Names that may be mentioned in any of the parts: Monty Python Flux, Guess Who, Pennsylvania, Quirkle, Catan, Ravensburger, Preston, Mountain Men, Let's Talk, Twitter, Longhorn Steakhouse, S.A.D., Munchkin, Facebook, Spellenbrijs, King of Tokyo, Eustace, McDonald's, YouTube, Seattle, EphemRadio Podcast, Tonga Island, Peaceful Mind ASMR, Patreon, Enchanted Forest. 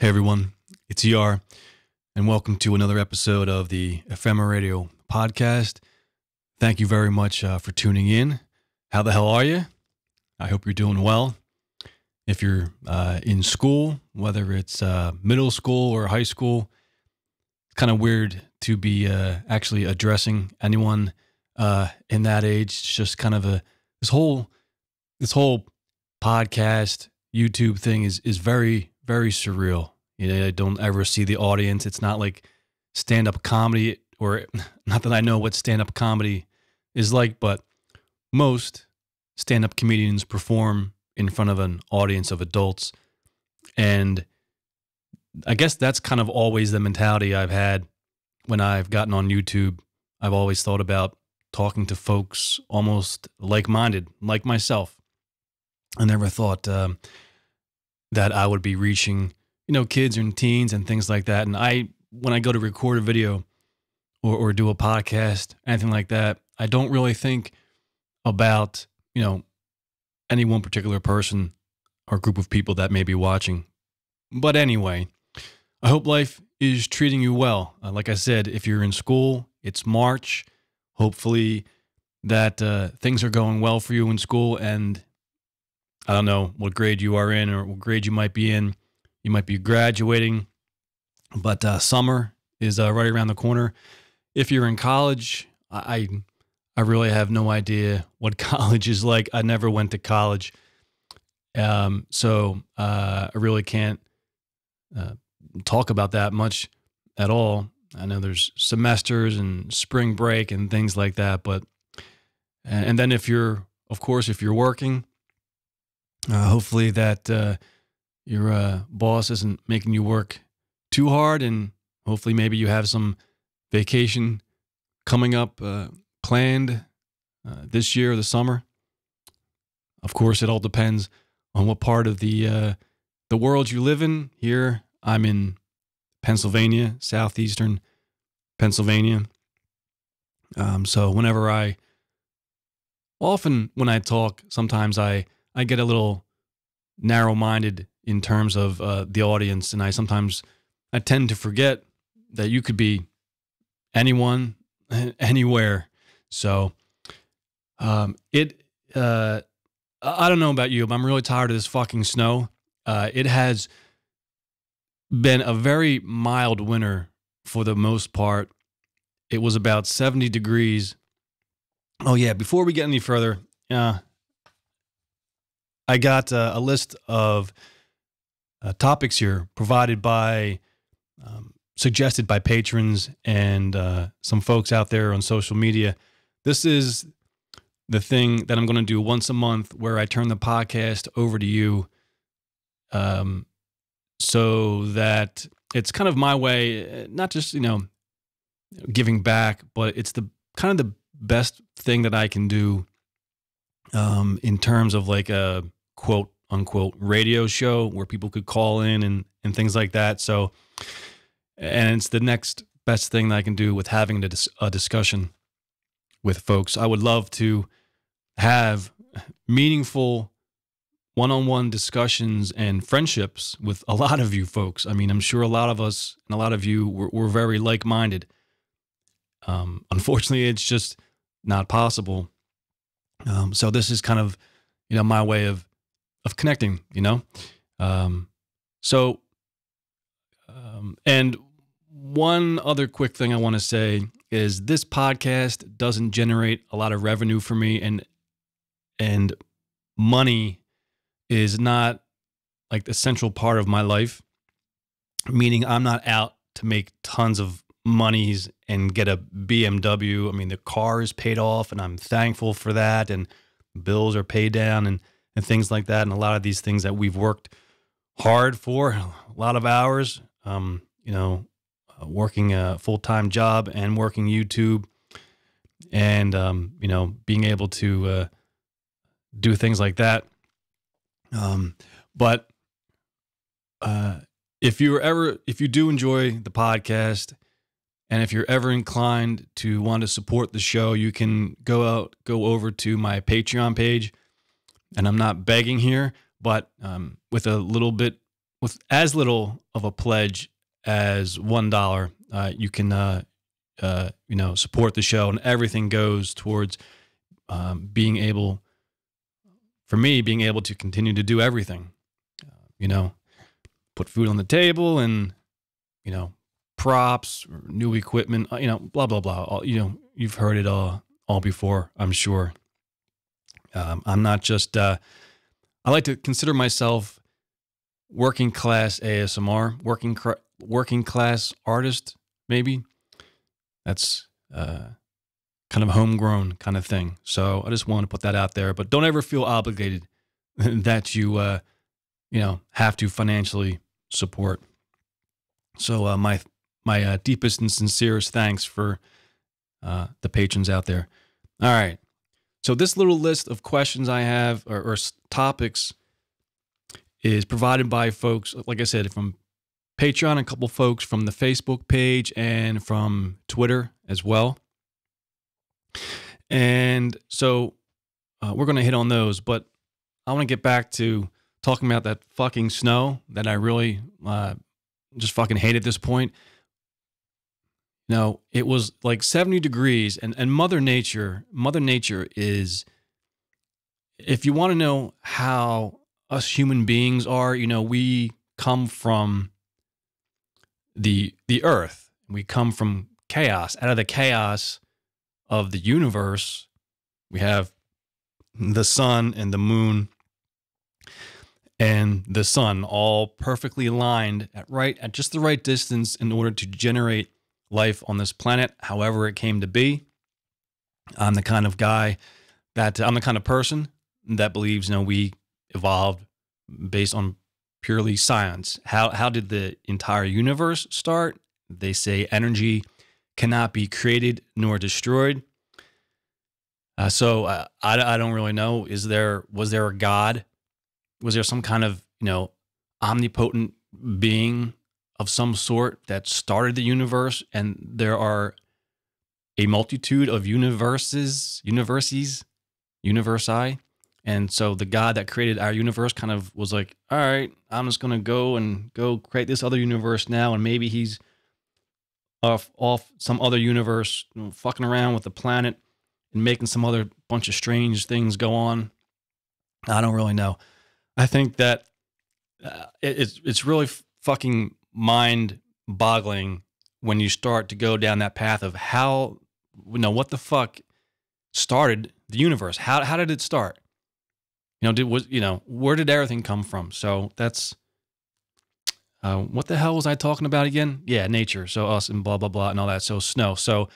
Hey everyone, it's ER, and welcome to another episode of the EphemRadio Podcast. Thank you very much for tuning in. How the hell are you? I hope you're doing well. If you're in school, whether it's middle school or high school, it's kind of weird to be actually addressing anyone in that age. It's just kind of a this whole podcast YouTube thing is very surreal. You know, I don't ever see the audience. It's not like stand-up comedy, or not that I know what stand-up comedy is like, but most stand-up comedians perform in front of an audience of adults. And I guess that's kind of always the mentality I've had when I've gotten on YouTube. I've always thought about talking to folks almost like-minded, like myself. I never thought that I would be reaching, you know, kids and teens and things like that. And when I go to record a video or do a podcast, anything like that, I don't really think about, you know, any one particular person or group of people that may be watching. But anyway, I hope life is treating you well. Like I said, if you're in school, it's March. Hopefully that things are going well for you in school, and I don't know what grade you are in or what grade you might be in. You might be graduating, but summer is right around the corner. If you're in college, I really have no idea what college is like. I never went to college, so I really can't talk about that much at all. I know there's semesters and spring break and things like that, but and then if you're working, hopefully that your boss isn't making you work too hard, and hopefully maybe you have some vacation coming up planned this year or the summer. Of course, it all depends on what part of the world you live in. Here, I'm in Pennsylvania, southeastern Pennsylvania. So whenever often when I talk, sometimes I get a little narrow-minded in terms of the audience, and I tend to forget that you could be anyone, anywhere. So I don't know about you, but I'm really tired of this fucking snow. It has been a very mild winter for the most part. It was about 70 degrees. Oh yeah, before we get any further, I got a list of topics here provided by, suggested by patrons and some folks out there on social media. This is the thing that I'm going to do once a month, where I turn the podcast over to you, so that it's kind of my way, not just, you know, giving back, but it's kind of the best thing that I can do in terms of like a quote unquote radio show where people could call in and things like that. So, and it's the next best thing that I can do with having a discussion with folks. I would love to have meaningful one-on-one discussions and friendships with a lot of you folks. I mean, I'm sure a lot of us and a lot of you were very like-minded. Unfortunately, it's just not possible. So this is kind of, you know, my way of connecting, you know? And one other quick thing I want to say is this podcast doesn't generate a lot of revenue for me, and money is not like the central part of my life, meaning I'm not out to make tons of monies and get a BMW. I mean, the car is paid off and I'm thankful for that, and bills are paid down and things like that. And a lot of these things that we've worked hard for, a lot of hours, you know, working a full-time job and working YouTube, and, you know, being able to do things like that. But if you do enjoy the podcast, and if you're ever inclined to want to support the show, you can go over to my Patreon page. And I'm not begging here, but with a little bit with as little of a pledge as $1, you can, you know, support the show, and everything goes towards being able, for me, being able to continue to do everything, you know, put food on the table and, you know, props, new equipment, you know, blah, blah, blah. All, you know, you've heard it all before, I'm sure. I'm not just, I like to consider myself working class ASMR, working class artist, maybe. That's kind of homegrown kind of thing. So I just want to put that out there, but don't ever feel obligated that you, you know, have to financially support. So my deepest and sincerest thanks for the patrons out there. All right. So this little list of questions I have, or topics, is provided by folks, like I said, from Patreon, a couple folks from the Facebook page, and from Twitter as well. And so we're going to hit on those, but I want to get back to talking about that fucking snow that I really just fucking hate at this point. No, it was like 70 degrees, and Mother Nature is, if you want to know how us human beings are, you know, we come from the earth. We come from chaos. Out of the chaos of the universe, we have the sun and the moon and the sun all perfectly aligned at just the right distance in order to generate life on this planet, however it came to be. I'm the kind of guy that, I'm the kind of person that believes, you know, we evolved based on purely science. How did the entire universe start? They say energy cannot be created nor destroyed. I don't really know. Was there a God? Was there some kind of, you know, omnipotent being of some sort that started the universe? And there are a multitude of universi. And so the God that created our universe kind of was like, all right, I'm just going to go create this other universe now. And maybe he's off some other universe, you know, fucking around with the planet and making some other bunch of strange things go on. I don't really know. I think that it's really fucking mind-boggling when you start to go down that path of how, you know, what the fuck started the universe? How did it start? You know, where did everything come from? So that's, what the hell was I talking about again? Yeah, nature. So us and blah, blah, blah, and all that. So snow. So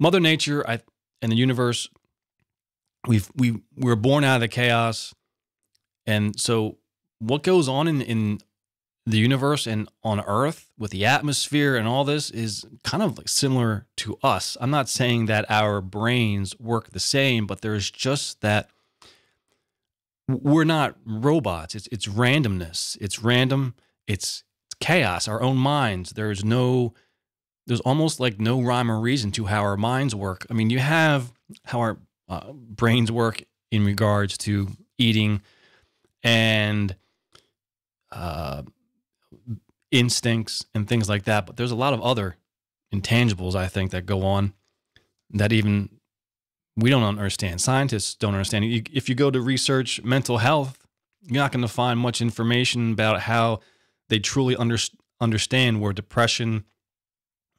Mother Nature and the universe, we were born out of the chaos. And so what goes on in the universe and on Earth with the atmosphere and all this is kind of like similar to us. I'm not saying that our brains work the same, but there's just that we're not robots. It's randomness. It's random. It's chaos. Our own minds. There's almost like no rhyme or reason to how our minds work. I mean, you have how our brains work in regards to eating and instincts and things like that, but there's a lot of other intangibles, I think, that go on that even we don't understand. Scientists don't understand. If you go to research mental health, you're not going to find much information about how they truly understand where depression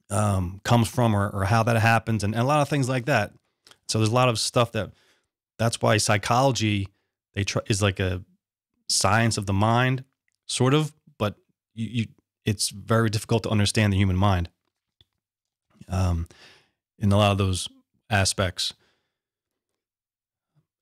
comes from, or how that happens, and a lot of things like that. So there's a lot of stuff that's why psychology is like a science of the mind, sort of, but it's very difficult to understand the human mind in a lot of those aspects,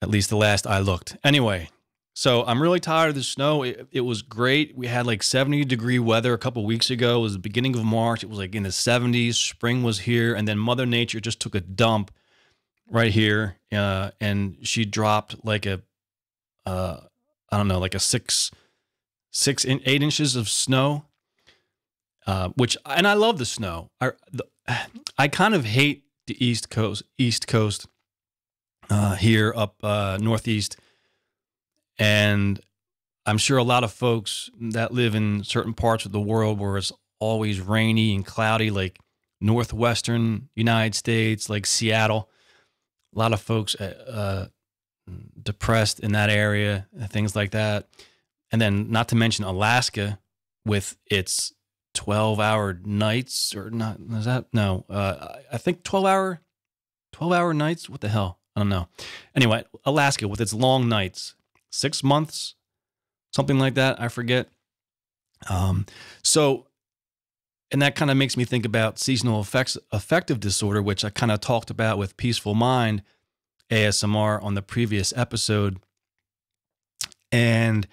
at least the last I looked. Anyway, so I'm really tired of the snow. It was great. We had like 70-degree weather a couple weeks ago. It was the beginning of March. It was like in the 70s. Spring was here, and then Mother Nature just took a dump right here, and she dropped like a, I don't know, like a 8 inches of snow, and I love the snow. I kind of hate the East Coast here up northeast, and I'm sure a lot of folks that live in certain parts of the world where it's always rainy and cloudy, like northwestern United States, like Seattle, a lot of folks depressed in that area, things like that. And then not to mention Alaska with its 12-hour nights, or not, is that? No, I think 12-hour nights. What the hell? I don't know. Anyway, Alaska with its long nights, 6 months, something like that. I forget. So, and that kind of makes me think about seasonal effects, affective disorder, which I kind of talked about with Peaceful Mind ASMR on the previous episode. And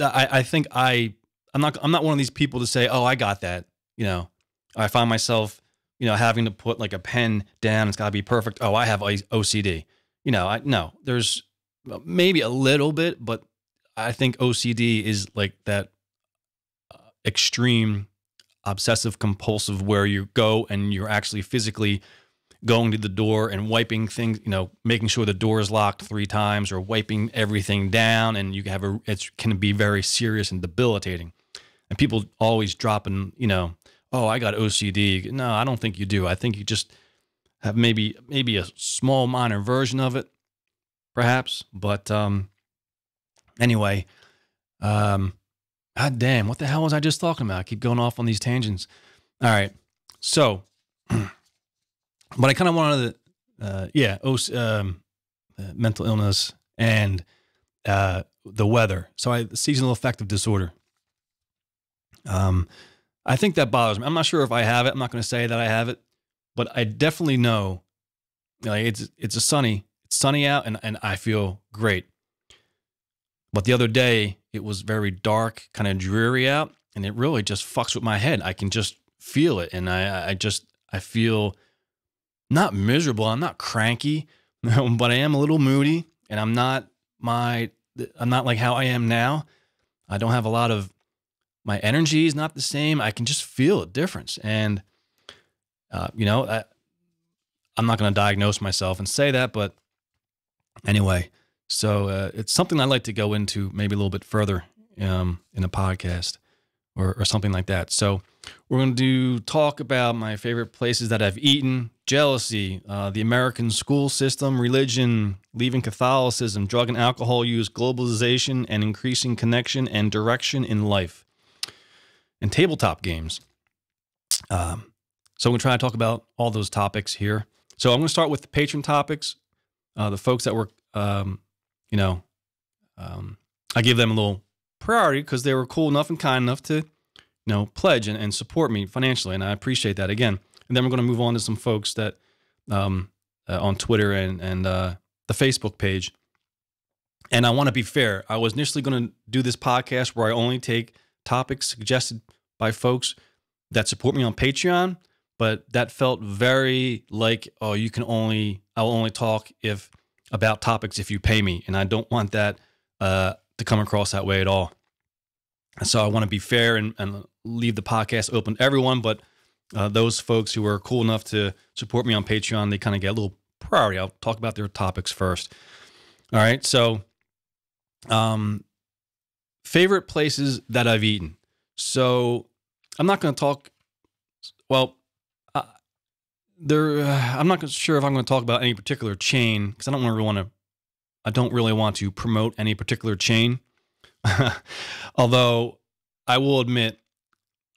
I think I'm not one of these people to say, oh, I got that. You know, I find myself, you know, having to put like a pen down. It's got to be perfect. Oh, I have OCD. You know, no, there's maybe a little bit, but I think OCD is like that extreme obsessive compulsive where you go and you're actually physically going to the door and wiping things, you know, making sure the door is locked 3 times or wiping everything down, and you have it can be very serious and debilitating. And people always dropping, you know, oh, I got OCD. No, I don't think you do. I think you just have maybe a small minor version of it, perhaps. But anyway, God damn, what the hell was I just talking about? I keep going off on these tangents. All right. So, but I kind of wanted to, mental illness and the weather. So seasonal affective disorder. I think that bothers me. I'm not sure if I have it. I'm not going to say that I have it, but I definitely know, like, it's sunny out, and I feel great. But the other day it was very dark, kind of dreary out, and it really just fucks with my head. I can just feel it, and I feel not miserable. I'm not cranky, but I am a little moody, and I'm not like how I am now. I don't have a lot of, my energy is not the same. I can just feel a difference. And, you know, I'm not going to diagnose myself and say that, but anyway, so it's something I'd like to go into maybe a little bit further in a podcast or something like that. So we're going to talk about my favorite places that I've eaten, jealousy, the American school system, religion, leaving Catholicism, drug and alcohol use, globalization, and increasing connection and direction in life. And tabletop games. So I'm going to try to talk about all those topics here. So I'm going to start with the patron topics, the folks that were, I gave them a little priority because they were cool enough and kind enough to, you know, pledge and support me financially. And I appreciate that again. And then we're going to move on to some folks that on Twitter and the Facebook page. And I want to be fair. I was initially going to do this podcast where I only take topics suggested by folks that support me on Patreon, but that felt very like, oh, you can only, I'll only talk about topics if you pay me. And I don't want that to come across that way at all. And so I want to be fair and leave the podcast open to everyone, but those folks who are cool enough to support me on Patreon, they kind of get a little priority. I'll talk about their topics first. All right. So, favorite places that I've eaten. So I'm not going to talk, well, I'm not sure if I'm going to talk about any particular chain because I don't really want to promote any particular chain. Although I will admit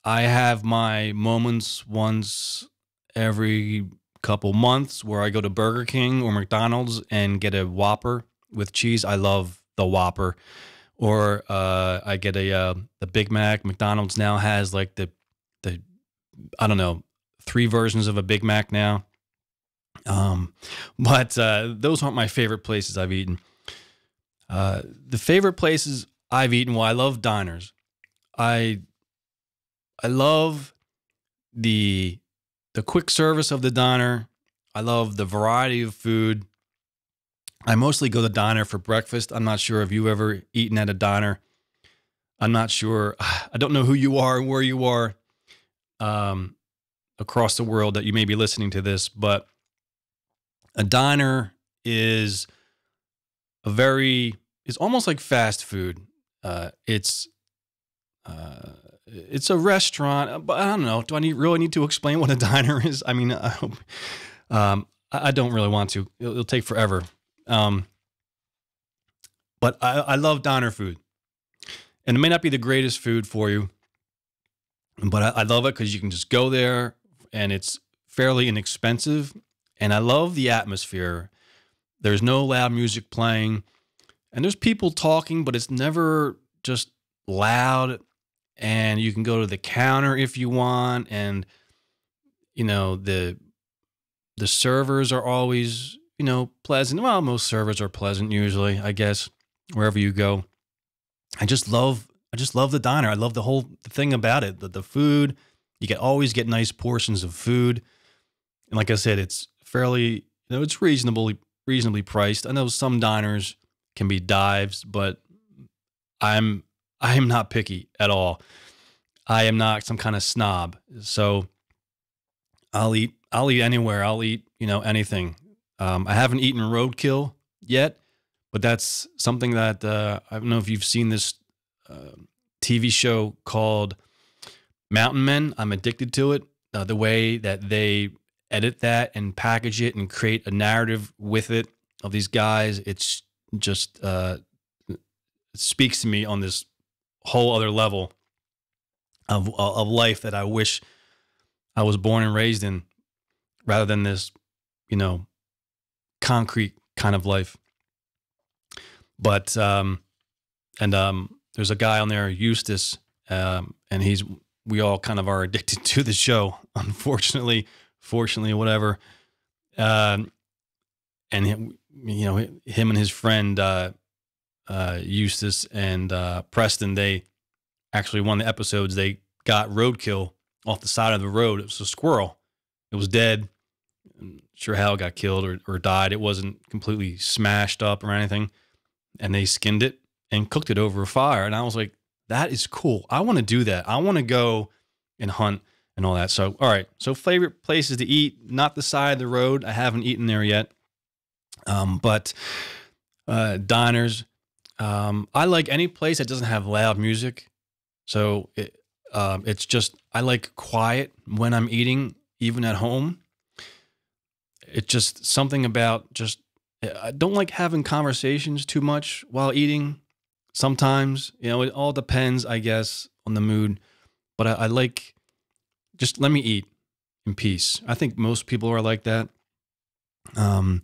I have my moments once every couple months where I go to Burger King or McDonald's and get a Whopper with cheese. I love the Whopper. Or I get a Big Mac. McDonald's now has like the I don't know, 3 versions of a Big Mac now. But those aren't my favorite places I've eaten. The favorite places I've eaten, well, I love diners. I love the quick service of the diner. I love the variety of food. I mostly go to the diner for breakfast. I'm not sure if you've ever eaten at a diner. I'm not sure. I don't know who you are and where you are across the world that you may be listening to this, but a diner is a very is almost like fast food. It's a restaurant, but I don't know. Do I really need to explain what a diner is? I mean, I hope, I don't really want to. It'll take forever. But I love diner food, and it may not be the greatest food for you, but I love it because you can just go there and it's fairly inexpensive. And I love the atmosphere. There's no loud music playing, and there's people talking, but it's never just loud. And you can go to the counter if you want. And, you know, the servers are always, you know, pleasant. Well, most servers are pleasant usually, I guess, wherever you go. I just love the diner. I love the whole thing about it. The food, you can always get nice portions of food. And like I said, it's fairly, you know, it's reasonably priced. I know some diners can be dives, but I am not picky at all. I am not some kind of snob. So I'll eat anywhere. I'll eat, you know, anything. I haven't eaten roadkill yet, but that's something that, I don't know if you've seen this TV show called Mountain Men. I'm addicted to it. The way that they edit that and package it and create a narrative with it of these guys, it's just, it speaks to me on this whole other level of life that I wish I was born and raised in, rather than this, you know, concrete kind of life. But, there's a guy on there, Eustace, and we all kind of are addicted to the show, unfortunately, fortunately, whatever. Him and his friend, Eustace and, Preston, they actually, one of the episodes, they got roadkill off the side of the road. It was a squirrel. It was dead. I'm sure how it got killed or died. It wasn't completely smashed up or anything. And they skinned it and cooked it over a fire. And I was like, that is cool. I want to do that. I want to go and hunt and all that. So, all right. So favorite places to eat, not the side of the road. I haven't eaten there yet. But diners, I like any place that doesn't have loud music. So it's just, I like quiet when I'm eating, even at home. It's just something about just, I don't like having conversations too much while eating. Sometimes, you know, it all depends, I guess, on the mood, but I like, just let me eat in peace. I think most people are like that. I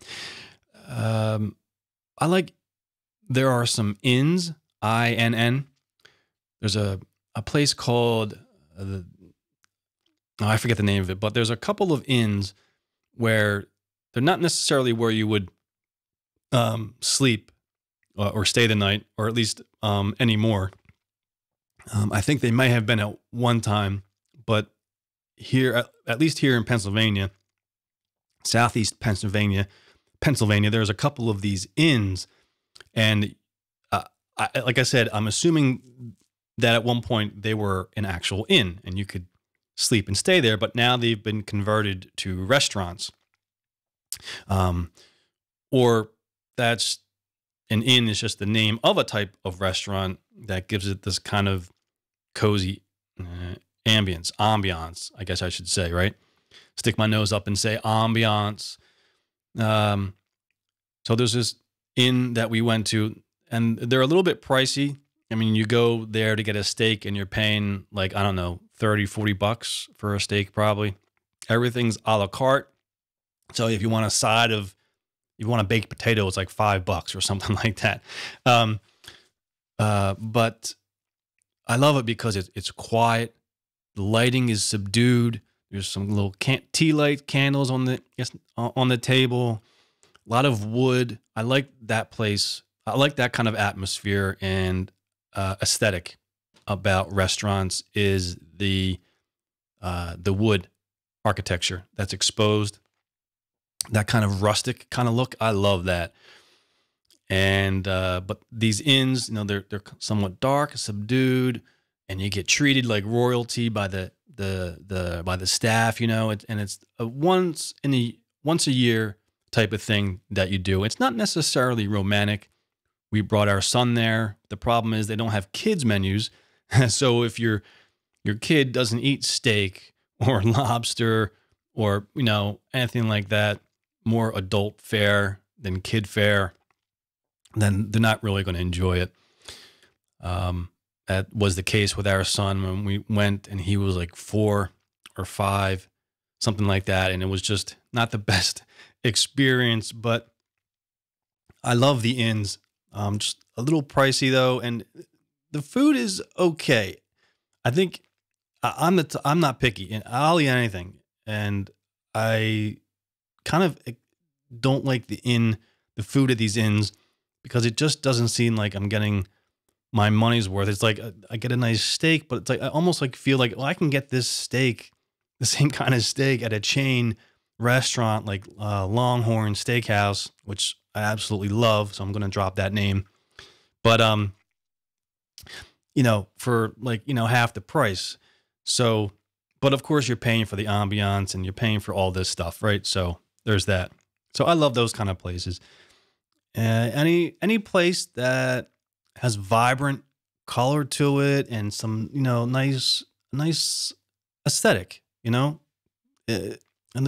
like, there are some inns, I-N-N. There's a place called, I forget the name of it, but there's a couple of inns where they're not necessarily where you would sleep or stay the night, or at least anymore. I think they might have been at one time, but here, at least here in Pennsylvania, southeast Pennsylvania, there's a couple of these inns. And like I said, I'm assuming that at one point they were an actual inn and you could sleep and stay there, but now they've been converted to restaurants. Or that's, an inn is just the name of a type of restaurant that gives it this kind of cozy ambiance, I guess I should say, right? Stick my nose up and say ambiance. So there's this inn that we went to, and they're a little bit pricey. I mean, you go there to get a steak and you're paying like, I don't know, 30, 40 bucks for a steak probably. Everything's a la carte. So if you want a side of, you want a baked potato, it's like $5 or something like that. But I love it because it's quiet. The lighting is subdued. There's some little tea light candles on the table. A lot of wood. I like that place. I like that kind of atmosphere and aesthetic about restaurants is the wood architecture that's exposed. That kind of rustic kind of look. I love that. And, but these inns, you know, they're somewhat dark, subdued, and you get treated like royalty by the staff, you know, and it's a once a year type of thing that you do. It's not necessarily romantic We brought our son there. The problem is they don't have kids menus. So if your kid doesn't eat steak or lobster or, you know, anything like that, more adult fare than kid fare, then they're not really going to enjoy it. That was the case with our son when we went, and he was like 4 or 5, something like that. And it was just not the best experience, but I love the inns. Just a little pricey though. And the food is okay. I think I'm not picky, and I'll eat anything. And I kind of don't like the food at these inns, because it just doesn't seem like I'm getting my money's worth. It's like I get a nice steak, but it's like I almost like feel like, well, I can get this steak, the same kind of steak at a chain restaurant like Longhorn Steakhouse, which I absolutely love. So I'm going to drop that name. But, you know, for like, you know, half the price. So, but of course you're paying for the ambiance and you're paying for all this stuff, right? So there's that. So I love those kind of places. Any place that has vibrant color to it and some, you know, nice aesthetic, you know, and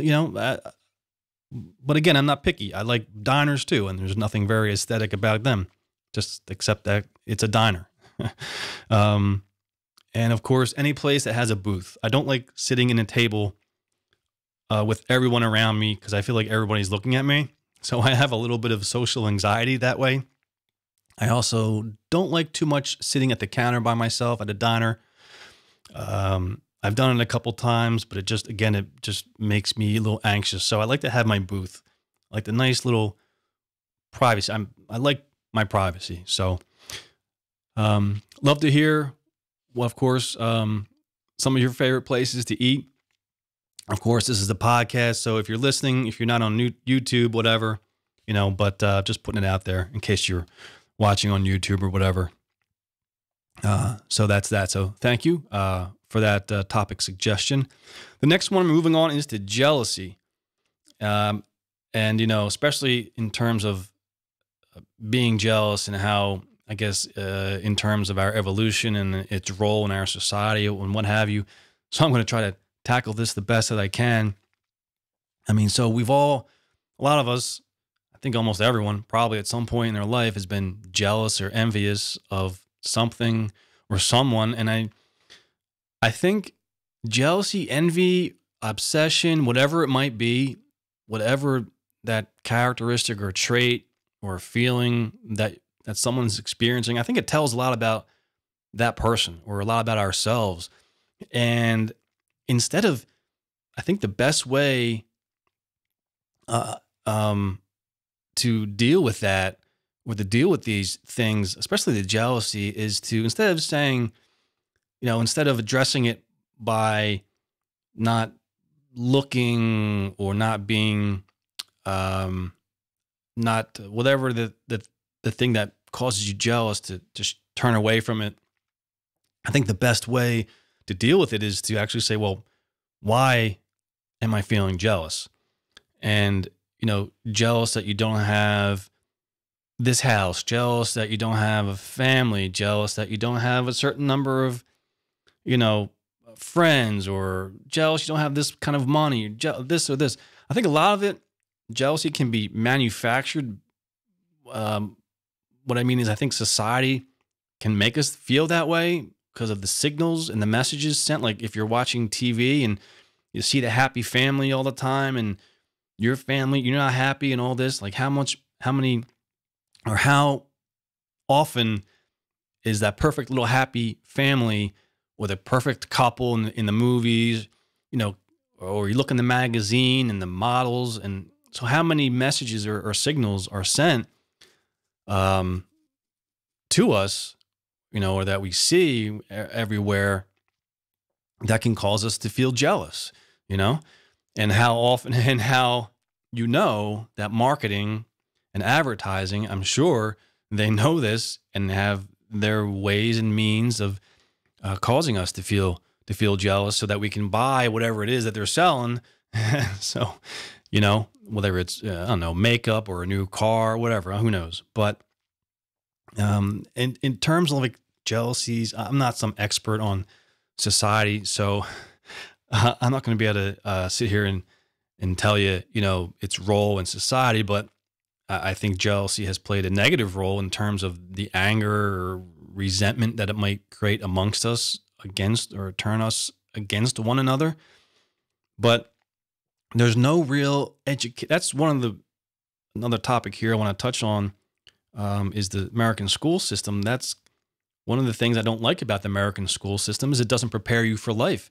you know, but again, I'm not picky. I like diners too. And there's nothing very aesthetic about them, just except that it's a diner. And of course, any place that has a booth. I don't like sitting in a table with everyone around me, because I feel like everybody's looking at me. So I have a little bit of social anxiety that way. I also don't like too much sitting at the counter by myself at a diner. I've done it a couple times, but it just, again, it just makes me a little anxious. So I like to have my booth, I like the nice little privacy. I like my privacy. So, love to hear, well, of course, some of your favorite places to eat. Of course, this is the podcast. So if you're listening, if you're not on YouTube, whatever, you know, but just putting it out there in case you're watching on YouTube or whatever. So that's that. So thank you for that topic suggestion. The next one moving on is to jealousy. And, you know, especially in terms of being jealous and how, I guess, in terms of our evolution and its role in our society and what have you. So I'm going to try to tackle this the best that I can. I mean, so we've all, a lot of us, I think almost everyone probably at some point in their life has been jealous or envious of something or someone. And I think jealousy, envy, obsession, whatever it might be, whatever that characteristic or trait or feeling that someone's experiencing, I think it tells a lot about that person or a lot about ourselves. And instead of, I think the best way to deal with that or to deal with these things, especially the jealousy, is to, instead of saying, you know, instead of addressing it by not looking or not being, not whatever the thing that causes you jealous, to just turn away from it. I think the best way to deal with it is to actually say, well, why am I feeling jealous? And, you know, jealous that you don't have this house, jealous that you don't have a family, jealous that you don't have a certain number of, you know, friends, or jealous you don't have this kind of money, this or this. I think a lot of it, jealousy can be manufactured. What I mean is, I think society can make us feel that way because of the signals and the messages sent. Like if you're watching TV and you see the happy family all the time, and your family, you're not happy and all this, like how often is that perfect little happy family or the perfect couple in the movies, you know, or you look in the magazine and the models. And so how many messages or signals are sent to us, you know, or that we see everywhere, that can cause us to feel jealous, you know, and how often, and how, you know, that marketing and advertising, I'm sure they know this and have their ways and means of causing us to feel jealous so that we can buy whatever it is that they're selling. So, you know, whether it's, I don't know, makeup or a new car, whatever, who knows. But And in terms of like jealousies, I'm not some expert on society, so I'm not going to be able to sit here and tell you, you know, its role in society, but I think jealousy has played a negative role in terms of the anger or resentment that it might create amongst us against, or turn us against one another. But there's no real education. That's one of the, another topic here I want to touch on, is the American school system. That's one of the things I don't like about the American school system, is it doesn't prepare you for life.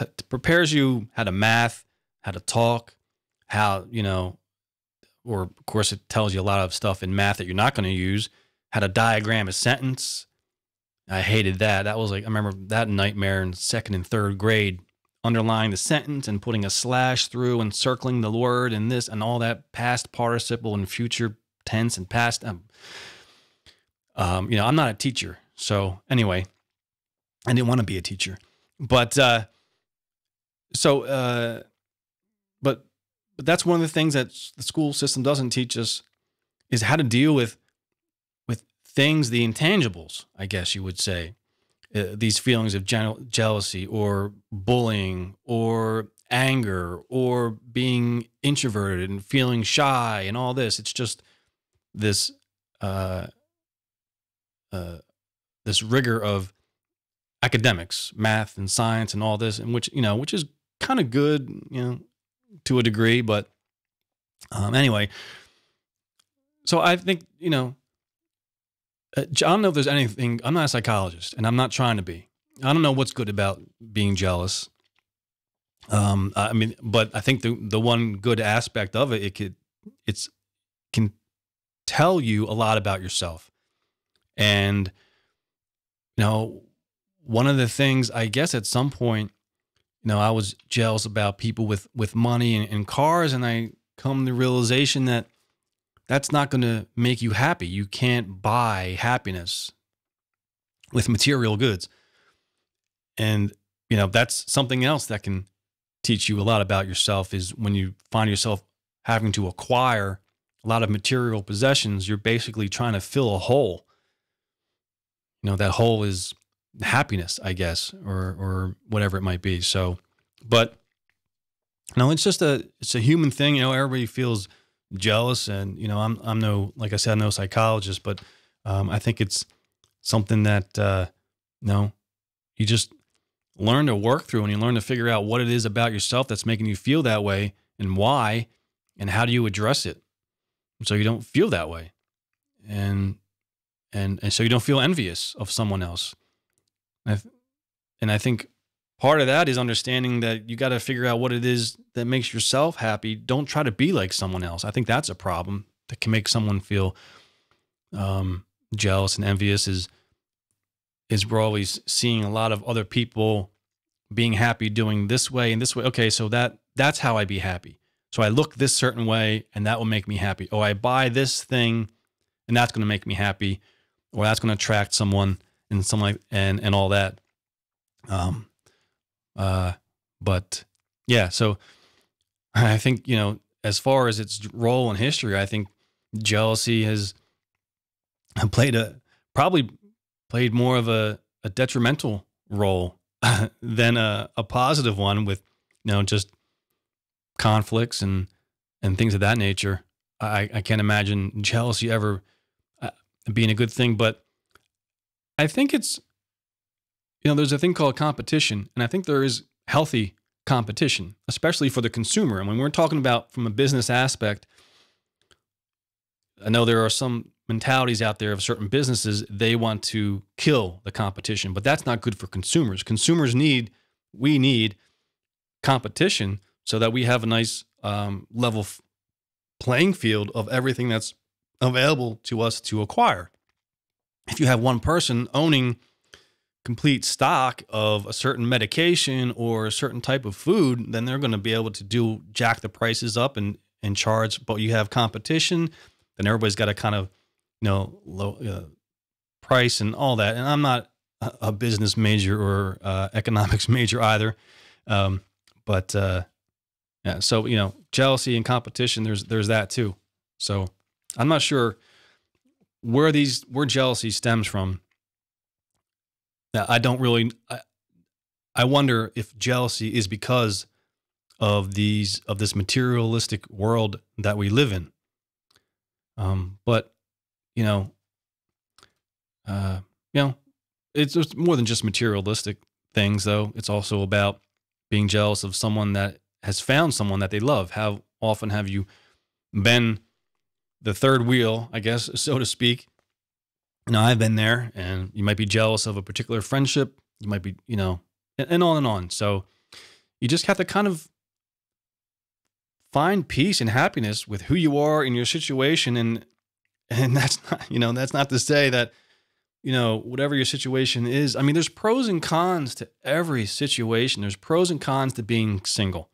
It prepares you how to math, how to talk, how, you know, or of course it tells you a lot of stuff in math that you're not going to use, how to diagram a sentence. I hated that. That was like, I remember that nightmare in second and third grade, underlying the sentence and putting a slash through and circling the word and this and all that past participle and future tense and past. You know, I'm not a teacher. So anyway, I didn't want to be a teacher, but, but that's one of the things that the school system doesn't teach us, is how to deal with things, the intangibles, I guess you would say, these feelings of jealousy or bullying or anger or being introverted and feeling shy and all this. It's just this, this rigor of academics, math and science and all this, and which, you know, which is kind of good, you know, to a degree, but anyway, so I think, you know, I don't know if there's anything, I'm not a psychologist and I'm not trying to be, I don't know what's good about being jealous. I mean, but I think the one good aspect of it, it can tell you a lot about yourself. And, you know, one of the things, I guess at some point, you know, I was jealous about people with money and cars, and I come to the realization that that's not going to make you happy. You can't buy happiness with material goods. And, you know, that's something else that can teach you a lot about yourself, is when you find yourself having to acquire a lot of material possessions, you're basically trying to fill a hole. You know, that hole is happiness, I guess, or whatever it might be. So, but no, it's just it's a human thing. You know, everybody feels jealous, and, you know, I'm no, like I said, I'm no psychologist, but, I think it's something that, you know, you just learn to work through, and you learn to figure out what it is about yourself that's making you feel that way, and why, and how do you address it so you don't feel that way. And so you don't feel envious of someone else. And I think part of that is understanding that you got to figure out what it is that makes yourself happy. Don't try to be like someone else. I think that's a problem that can make someone feel jealous and envious, is we're always seeing a lot of other people being happy doing this way and this way. Okay, so that's how I be happy. So I look this certain way and that will make me happy. Oh, I buy this thing and that's going to make me happy, or that's going to attract someone. And something like, and all that. But yeah, so I think, you know, as far as its role in history, I think jealousy has played probably played more of a detrimental role than a positive one, with, you know, just conflicts and things of that nature. I can't imagine jealousy ever being a good thing, but I think it's, you know, there's a thing called competition, and I think there is healthy competition, especially for the consumer. And when we're talking about from a business aspect, I know there are some mentalities out there of certain businesses, they want to kill the competition, but that's not good for consumers. Consumers need, we need competition so that we have a nice level playing field of everything that's available to us to acquire. If you have one person owning complete stock of a certain medication or a certain type of food, then they're going to be able to jack the prices up and charge. But you have competition, then everybody's got to kind of, you know, low price and all that. And I'm not a business major or economics major either, yeah. So, you know, jealousy and competition, there's that too. So I'm not sure where jealousy stems from, I don't really, I wonder if jealousy is because of this materialistic world that we live in. But it's more than just materialistic things though. It's also about being jealous of someone that has found someone that they love. How often have you been the third wheel, I guess, so to speak? I've been there, and you might be jealous of a particular friendship. You might be, and on and on. So you just have to kind of find peace and happiness with who you are in your situation. And that's not, that's not to say that, whatever your situation is, I mean, there's pros and cons to every situation. There's pros and cons to being single.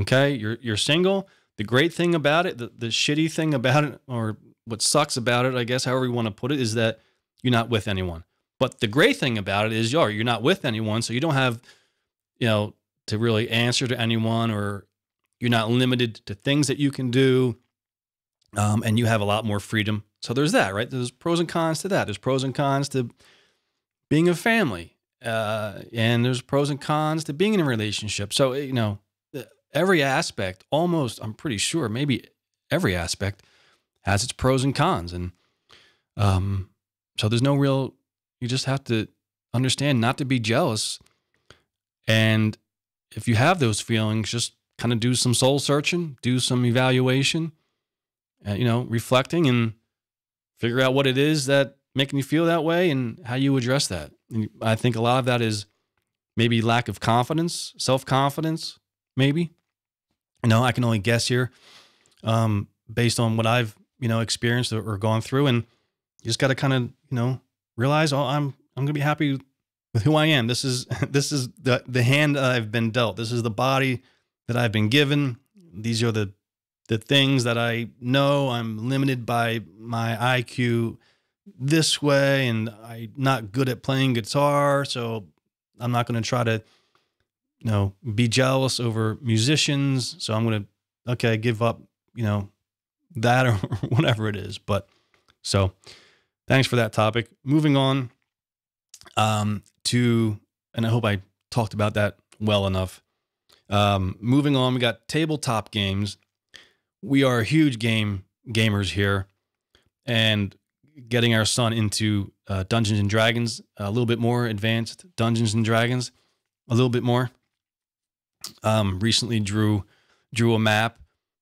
Okay. You're single. The great thing about it, the shitty thing about it, or what sucks about it, I guess, however you want to put it, is that you're not with anyone. But the great thing about it is you're not with anyone, so you don't have, to really answer to anyone, or you're not limited to things that you can do, and you have a lot more freedom. So there's that, right? There's pros and cons to that. There's pros and cons to being a family, and there's pros and cons to being in a relationship. So, every aspect, almost, I'm pretty sure, maybe every aspect has its pros and cons. And so there's no real, you just have to understand not to be jealous. And if you have those feelings, just kind of do some soul searching, do some evaluation, reflecting, and figure out what it is that making you feel that way and how you address that. And I think a lot of that is maybe lack of confidence, self-confidence, maybe. I can only guess here, based on what I've, experienced or gone through, and you just got to kind of, realize, oh, I'm going to be happy with who I am. This is the hand I've been dealt. This is the body that I've been given. These are the things that I know. I'm limited by my IQ this way, and I'm not good at playing guitar. So I'm not going to try to, be jealous over musicians. So I'm going to, okay, give up, that or whatever it is. But so thanks for that topic. Moving on to, and I hope I talked about that well enough. Moving on, we got tabletop games. We are huge gamers here, and getting our son into Dungeons and Dragons, a little bit more advanced Dungeons and Dragons, a little bit more. Recently drew a map,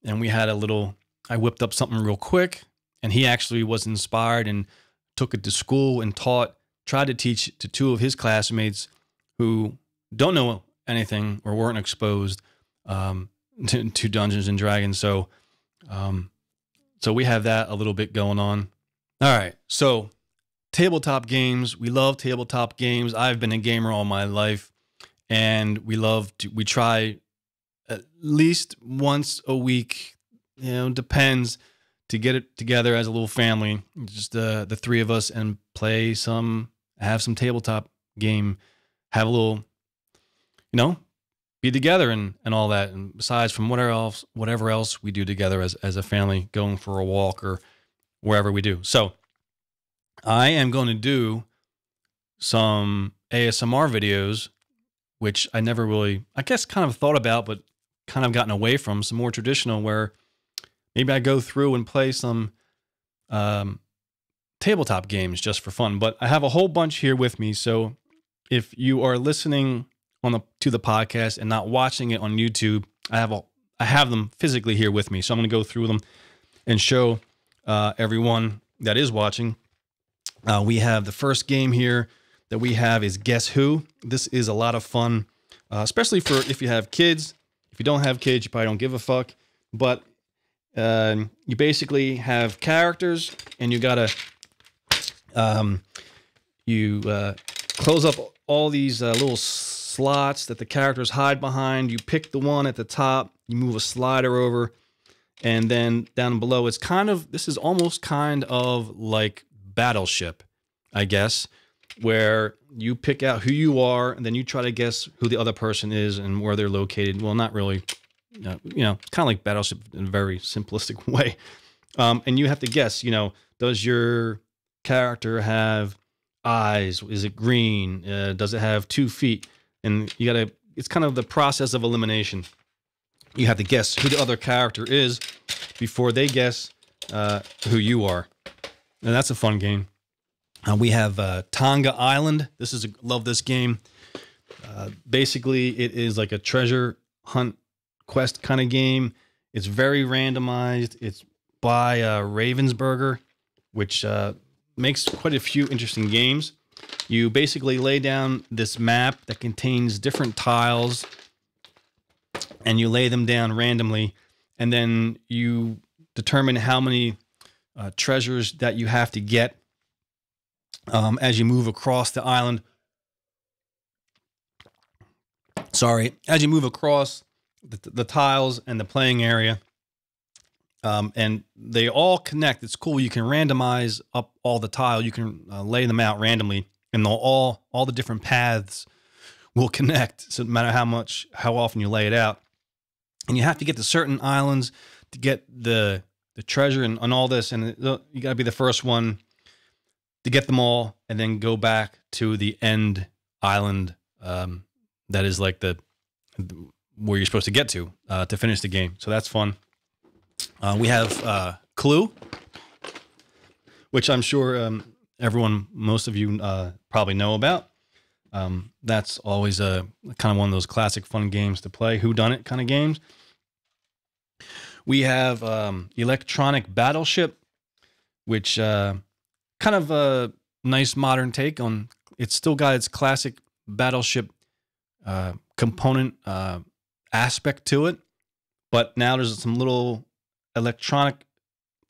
and we had a little, I whipped up something real quick, and he actually was inspired and took it to school and tried to teach to two of his classmates who don't know anything or weren't exposed, to Dungeons and Dragons. So, so we have that a little bit going on. All right. So tabletop games, we love tabletop games. I've been a gamer all my life. And we love to, we try at least once a week, depends, to get it together as a little family, just the three of us, and play some, have some tabletop game, have a little, be together and all that. And besides from whatever else we do together as a family, going for a walk or wherever we do. So I am going to do some ASMR videos, which I never really, I guess, kind of thought about, but kind of gotten away from. Some more traditional, where maybe I go through and play some tabletop games just for fun. But I have a whole bunch here with me. So if you are listening to the podcast and not watching it on YouTube, I have them physically here with me. So I'm going to go through them and show everyone that is watching. We have the first game here that we have is Guess Who. This is a lot of fun, especially for if you have kids. If you don't have kids, you probably don't give a fuck. But you basically have characters, and you gotta close up all these little slots that the characters hide behind. You pick the one at the top. You move a slider over, and then down below, it's kind of, this is almost kind of like Battleship, I guess, where you pick out who you are, and then you try to guess who the other person is and where they're located. Well, not really, kind of like Battleship in a very simplistic way. And you have to guess, does your character have eyes? Is it green? Does it have 2 feet? And you gotta, it's kind of the process of elimination. You have to guess who the other character is before they guess who you are. And that's a fun game. We have Tonga Island. This is a, love this game. Basically, it is like a treasure hunt quest kind of game. It's very randomized. It's by Ravensburger, which makes quite a few interesting games. You basically lay down this map that contains different tiles, and you lay them down randomly, and then you determine how many treasures that you have to get as you move across the island. Sorry, as you move across the tiles and the playing area, and they all connect. It's cool. You can randomize up all the tile. You can lay them out randomly, and they'll all the different paths will connect. So no matter how often you lay it out, and you have to get to certain islands to get the treasure and all this. And you got to be the first one to get them all, and then go back to the end island. That is like where you're supposed to get to finish the game. So that's fun. We have Clue, which I'm sure most of you probably know about. That's always kind of one of those classic fun games to play, whodunit kind of games. We have Electronic Battleship, which kind of a nice modern take on. It's still got its classic battleship component aspect to it, but now there's some little electronic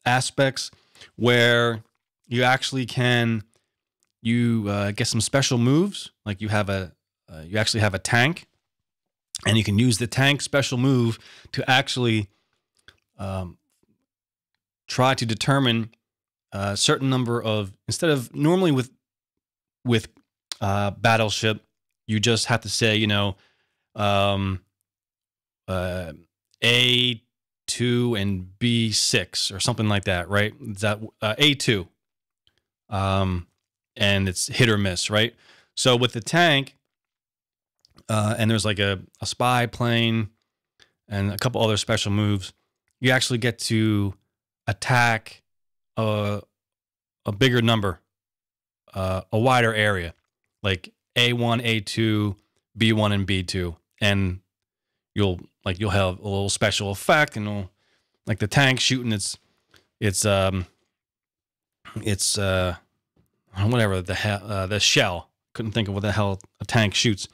aspects where you actually can get some special moves. Like you have you actually have a tank, and you can use the tank special move to actually try to determine a certain number of, instead of normally with battleship, you just have to say, you know, A2 and B6 or something like that, right? Is that A2, and it's hit or miss, right? So with the tank, and there's like a spy plane and a couple other special moves, you actually get to attack a bigger number, a wider area, like A1, A2, B1, and B2, and you'll have a little special effect, and it'll, like the tank shooting its whatever the hell, the shell. Couldn't think of what the hell a tank shoots,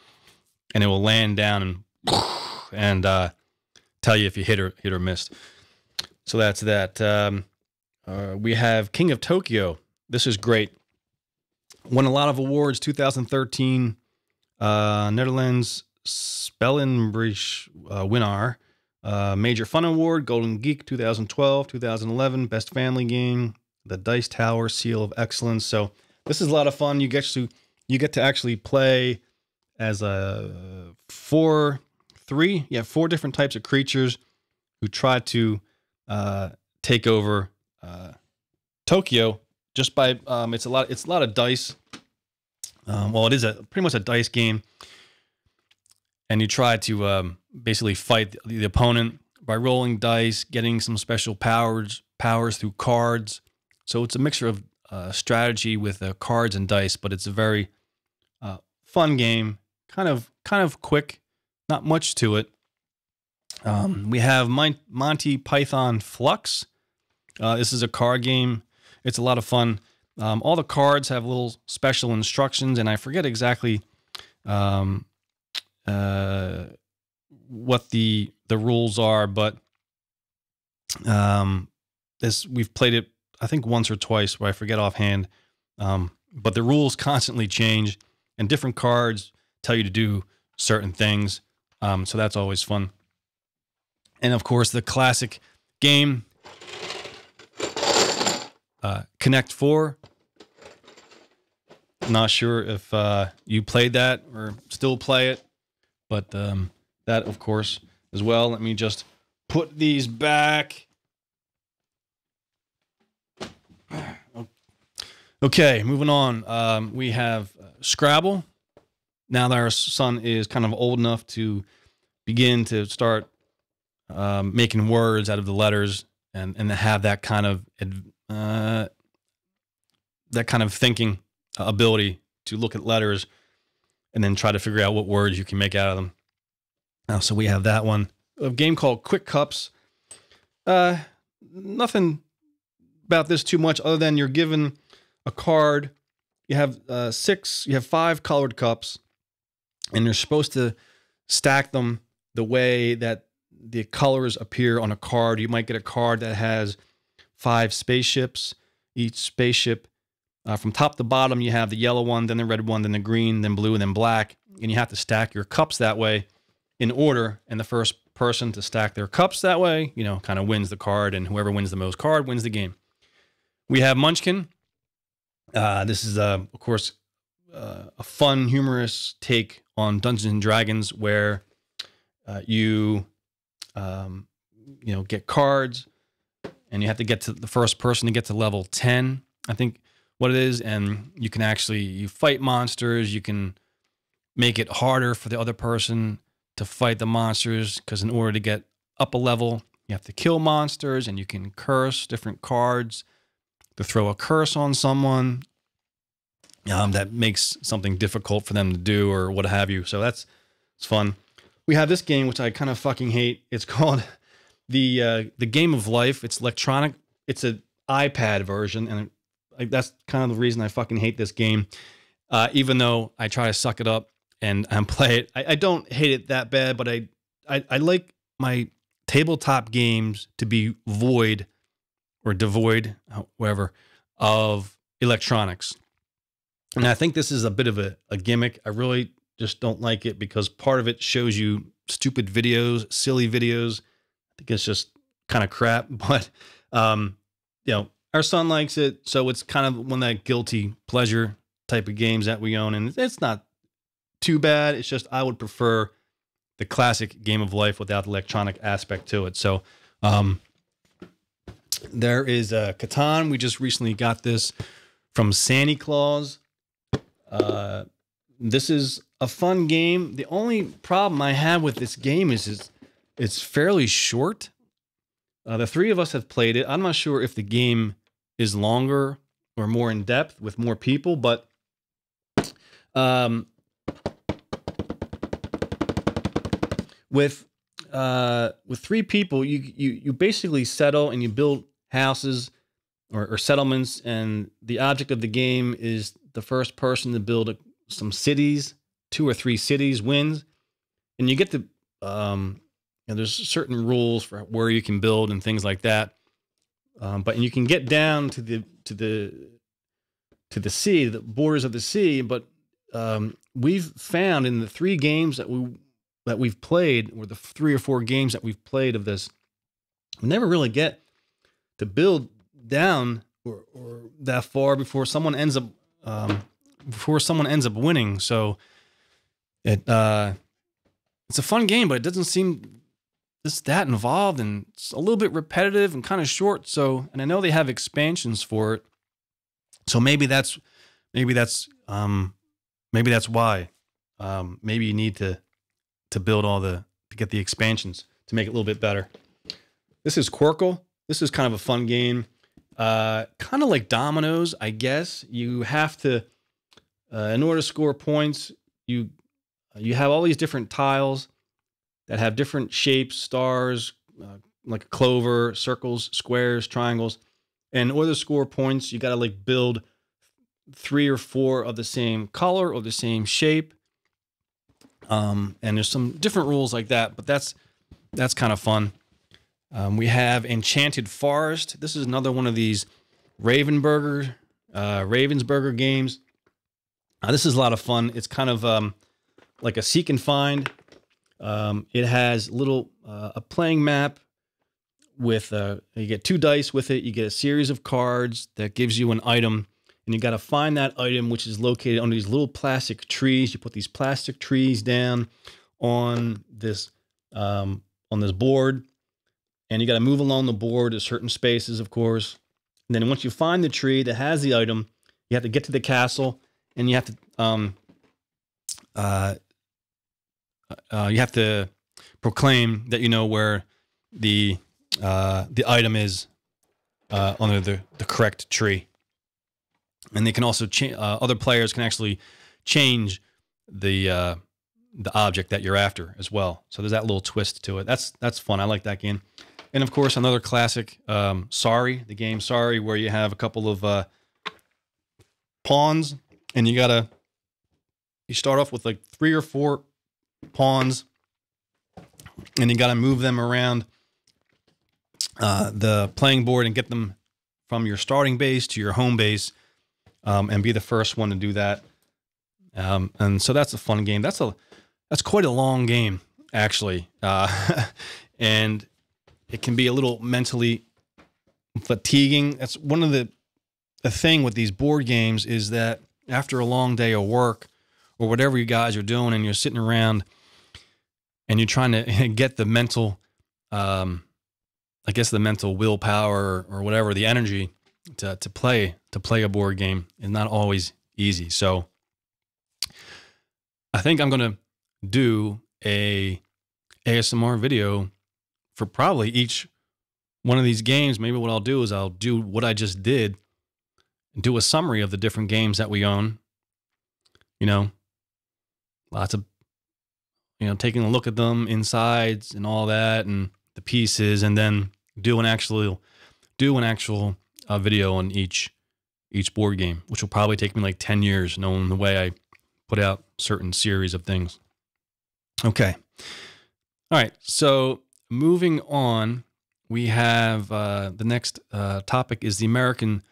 and it will land down and tell you if you hit or missed. So that's that. We have King of Tokyo. This is great. Won a lot of awards. 2013 Netherlands Spellenbrijs winner, Major Fun Award, Golden Geek 2012, 2011, Best Family Game, the Dice Tower Seal of Excellence. So this is a lot of fun. You get to actually play as a four different types of creatures who try to take over Tokyo. Just by it's a lot of dice. Well, it is pretty much a dice game, and you try to basically fight the opponent by rolling dice, getting some special powers through cards. So it's a mixture of strategy with cards and dice, but it's a very fun game. Kind of quick, not much to it. We have Monty Python Flux. This is a card game. It's a lot of fun. All the cards have little special instructions, and I forget exactly what the rules are, but we've played it, I think, once or twice, where I forget offhand. But the rules constantly change, and different cards tell you to do certain things. So that's always fun. And of course, the classic game. Connect Four. Not sure if you played that or still play it, but that, of course, as well. Let me just put these back. Okay, moving on. We have Scrabble. Now that our son is kind of old enough to begin to start making words out of the letters and to have that kind of thinking ability to look at letters and then try to figure out what words you can make out of them. So we have that one. A game called Quick Cups. Nothing about this too much other than you're given a card. You have five colored cups, and you're supposed to stack them the way that the colors appear on a card. You might get a card that has five spaceships. Each spaceship, from top to bottom, you have the yellow one, then the red one, then the green, then blue, and then black. And you have to stack your cups that way in order. And the first person to stack their cups that way, you know, kind of wins the card. And whoever wins the most card wins the game. We have Munchkin. This is, of course, a fun, humorous take on Dungeons and Dragons, where you get cards, and you have to get to the first person to get to level 10, I think what it is, and you can actually, you fight monsters, you can make it harder for the other person to fight the monsters, because in order to get up a level, you have to kill monsters, and you can curse different cards to throw a curse on someone that makes something difficult for them to do or what have you. So that's, it's fun. We have this game, which I kind of fucking hate. It's called the Game of Life. It's electronic. It's an iPad version, and that's kind of the reason I fucking hate this game. Even though I try to suck it up and play it, I don't hate it that bad. But I like my tabletop games to be void or devoid, however, of electronics. And I think this is a bit of a gimmick. I really just don't like it because part of it shows you stupid videos, silly videos. I think it's just kind of crap, but, you know, our son likes it. So it's kind of one of that guilty pleasure type of games that we own. And it's not too bad. It's just, I would prefer the classic Game of Life without the electronic aspect to it. So, there is a Catan. We just recently got this from Santa Claus. This is a fun game. The only problem I have with this game is it's fairly short. The three of us have played it. I'm not sure if the game is longer or more in depth with more people, but with three people, you basically settle and you build houses or settlements, and the object of the game is the first person to build some cities, two or three cities, wins. And you get to, you know, there's certain rules for where you can build and things like that. But you can get down to the sea, the borders of the sea. But we've found in the three games that we've played, or the three or four games that we've played of this, we never really get to build down or that far before someone ends up winning. So it's a fun game, but it doesn't seem just that involved, and it's a little bit repetitive and kind of short. So, and I know they have expansions for it, so maybe that's why. Maybe you need to build to get the expansions to make it a little bit better. This is Quirkle. This is kind of a fun game. Kind of like dominoes, I guess. You have to, in order to score points, you have all these different tiles that have different shapes, stars, like a clover, circles, squares, triangles. And in order to score points, you got to like build three or four of the same color or the same shape. And there's some different rules like that, but that's kind of fun. We have Enchanted Forest. This is another one of these Ravensburger games. This is a lot of fun. It's kind of like a seek and find. It has little a playing map with you get two dice with it. You get a series of cards that gives you an item, and you got to find that item, which is located under these little plastic trees. You put these plastic trees down on this board, and you got to move along the board to certain spaces, of course. And then once you find the tree that has the item, You have to get to the castle, and you have to proclaim that you know where the item is under the correct tree. And they can also change. Other players can actually change the object that you're after as well. So there's that little twist to it. That's fun. I like that game. And of course, another classic, Sorry, the game Sorry, where you have a couple of pawns, and you start off with like 3 or 4 pawns, and you gotta move them around the playing board and get them from your starting base to your home base, and be the first one to do that. And so that's a fun game. That's quite a long game, actually, and it can be a little mentally fatiguing. That's one of the thing with these board games is that after a long day of work or whatever you guys are doing, and you're sitting around and you're trying to get the mental, I guess the mental willpower or whatever, the energy to play a board game is not always easy. So I think I'm going to do a ASMR video for probably each one of these games. Maybe what I'll do is I'll do what I just did, do a summary of the different games that we own. You know, lots of, you know, taking a look at them, insides and all that, and the pieces, and then do an actual video on each board game, which will probably take me like 10 years, knowing the way I put out certain series of things. Okay. All right. So moving on, we have the next topic is the American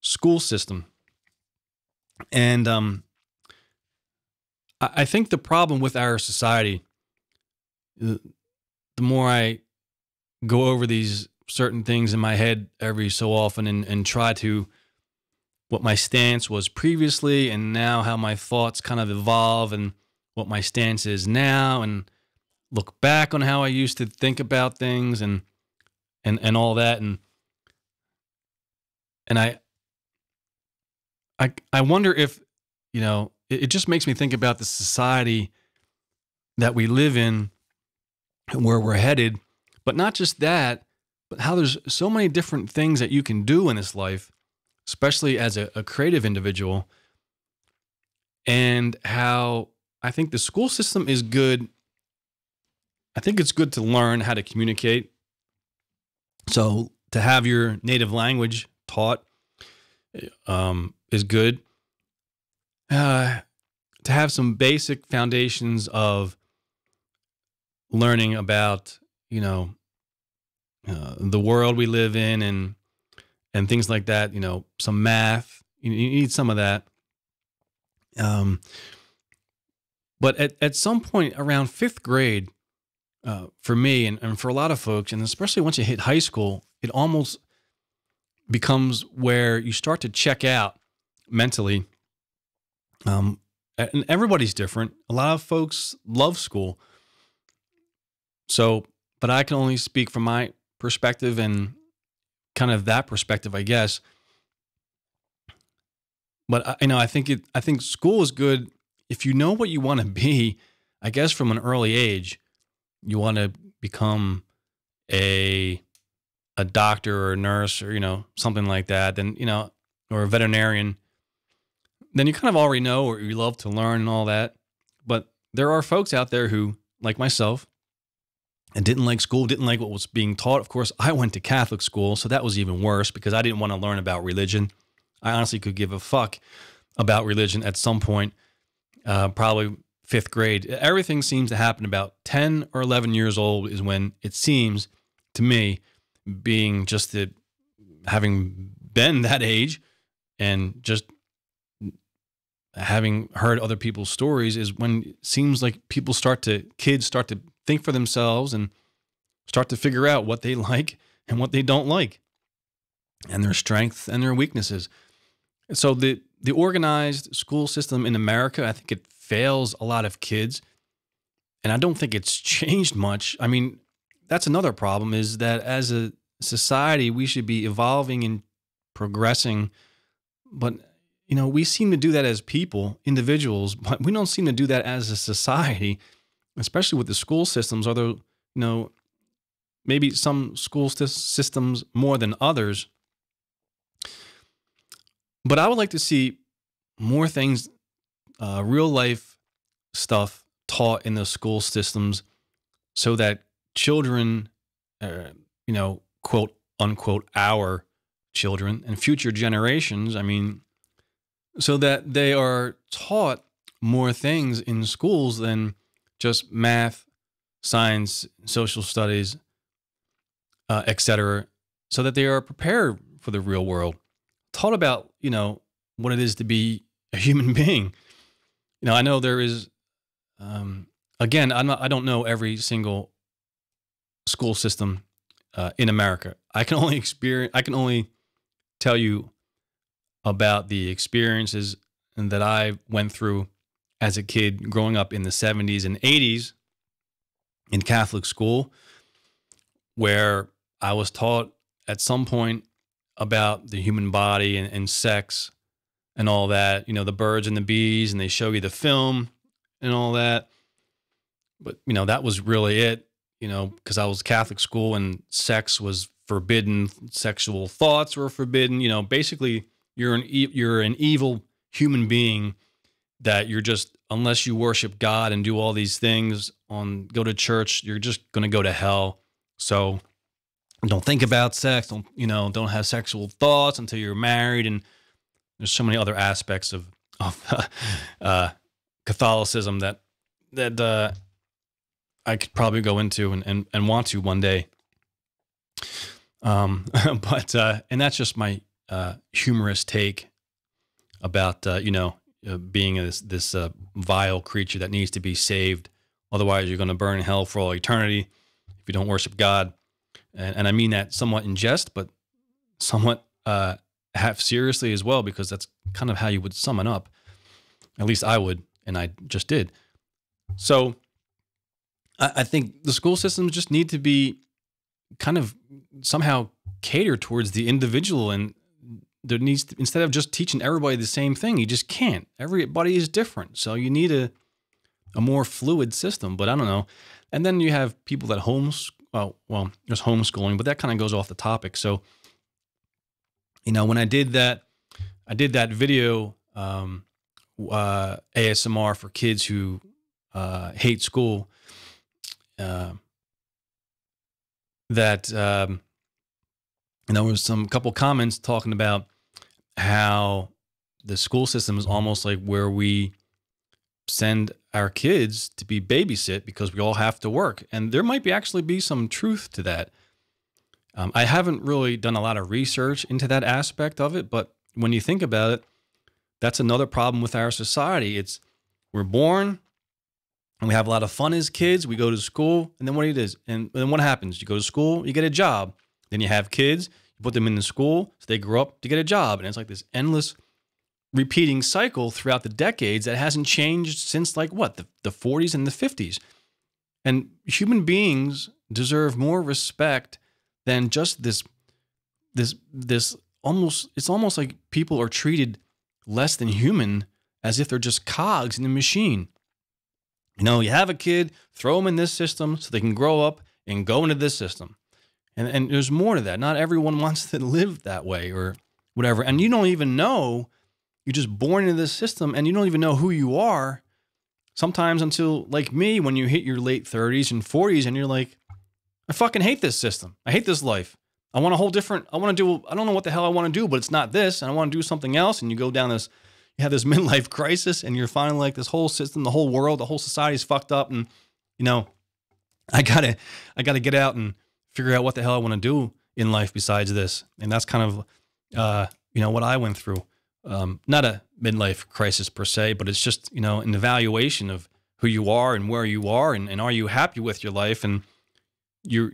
school system. And I think the problem with our society, the more I go over these certain things in my head every so often and try to what my stance was previously and now how my thoughts kind of evolve and what my stance is now and look back on how I used to think about things and all that. And I wonder if, you know, it just makes me think about the society that we live in and where we're headed, but not just that, but how there's so many different things that you can do in this life, especially as a creative individual, and how I think the school system is good. I think it's good to learn how to communicate. So to have your native language taught is good. To have some basic foundations of learning about, you know, the world we live in and things like that, you know, some math, you need some of that. But at some point around 5th grade, for me and for a lot of folks, and especially once you hit high school, it almost becomes where you start to check out mentally. And everybody's different. A lot of folks love school. So, but I can only speak from my perspective and kind of that perspective, I guess. But you know, I think school is good if you know what you want to be. I guess from an early age, you want to become a doctor or a nurse or, you know, something like that. Then, you know, or a veterinarian. Then you kind of already know, or you love to learn and all that. But there are folks out there who, like myself, and didn't like school, didn't like what was being taught. Of course, I went to Catholic school, so that was even worse because I didn't want to learn about religion. I honestly could give a fuck about religion at some point, probably 5th grade. Everything seems to happen about 10 or 11 years old is when it seems to me, being just the, having been that age and just having heard other people's stories, is when it seems like kids start to think for themselves and start to figure out what they like and what they don't like, and their strengths and their weaknesses. So the organized school system in America, I think it fails a lot of kids, and I don't think it's changed much. I mean, that's another problem, is that as a society, we should be evolving and progressing, but You know, we seem to do that as people, individuals, but we don't seem to do that as a society, especially with the school systems, although, you know, maybe some school systems more than others. But I would like to see more things, real life stuff taught in the school systems so that children, you know, quote unquote, our children and future generations, I mean, so that they are taught more things in schools than just math, science, social studies, etc., so that they are prepared for the real world, taught about, you know, what it is to be a human being. You know, I know there is, again, I don't know every single school system in America. I can only tell you about the experiences that I went through as a kid growing up in the 70s and 80s in Catholic school, where I was taught at some point about the human body and sex and all that, you know, the birds and the bees, and they show you the film and all that. But, you know, that was really it, you know, because I was Catholic school and sex was forbidden, sexual thoughts were forbidden, you know, basically you're an evil human being that you're just, unless you worship God and do all these things, go to church, you're just going to go to hell. So don't think about sex, don't have sexual thoughts until you're married. And there's so many other aspects of Catholicism that I could probably go into and want to one day. And that's just my humorous take about, you know, being this vile creature that needs to be saved. Otherwise, you're going to burn in hell for all eternity if you don't worship God. And I mean that somewhat in jest, but somewhat half seriously as well, because that's kind of how you would sum it up. At least I would, and I just did. So I think the school systems just need to be kind of somehow cater towards the individual, and there needs to, instead of just teaching everybody the same thing, you just can't. Everybody is different, so you need a more fluid system. But I don't know. And then you have people that well, there's homeschooling, but that kind of goes off the topic. So, you know, when I did that video ASMR for kids who hate school. And there was a couple comments talking about how the school system is almost like where we send our kids to be babysit because we all have to work. And there might actually be some truth to that. I haven't really done a lot of research into that aspect of it, but when you think about it, that's another problem with our society. It's we're born and we have a lot of fun as kids. We go to school, and then what happens? You go to school, you get a job. Then you have kids, you put them in the school, so they grow up to get a job. And it's like this endless repeating cycle throughout the decades that hasn't changed since, like, what, the 40s and the 50s. And human beings deserve more respect than just this almost, it's almost like people are treated less than human, as if they're just cogs in the machine. You know, you have a kid, throw them in this system so they can grow up and go into this system. And there's more to that. Not everyone wants to live that way or whatever. And you don't even know. You're just born into this system, and you don't even know who you are sometimes until, like me, when you hit your late 30s and 40s, and you're like, I fucking hate this system. I hate this life. I want a whole different, I don't know what the hell I want to do, but it's not this, and I want to do something else. And you go down this, you have this midlife crisis, and you're finally like, this whole system, the whole world, the whole society's fucked up. And, you know, I gotta get out and figure out what the hell I want to do in life besides this. And that's kind of, you know, what I went through. Not a midlife crisis per se, but it's just, you know, an evaluation of who you are and where you are, and are you happy with your life? And your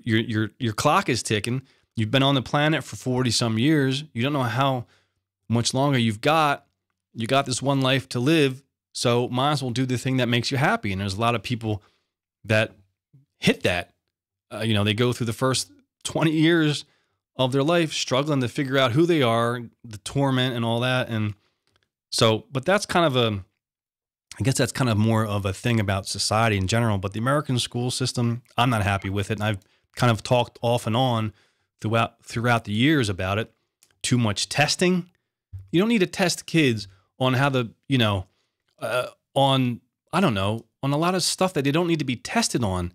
clock is ticking. You've been on the planet for 40 some years. You don't know how much longer you've got. You got this one life to live. So might as well do the thing that makes you happy. And there's a lot of people that hit that. You know, they go through the first 20 years of their life struggling to figure out who they are, the torment and all that. And So, but that's kind of a, I guess that's kind of more of a thing about society in general, but the American school system, I'm not happy with it. And I've kind of talked off and on throughout the years about it. Too much testing. You don't need to test kids on how the, you know, on, I don't know, on a lot of stuff that they don't need to be tested on.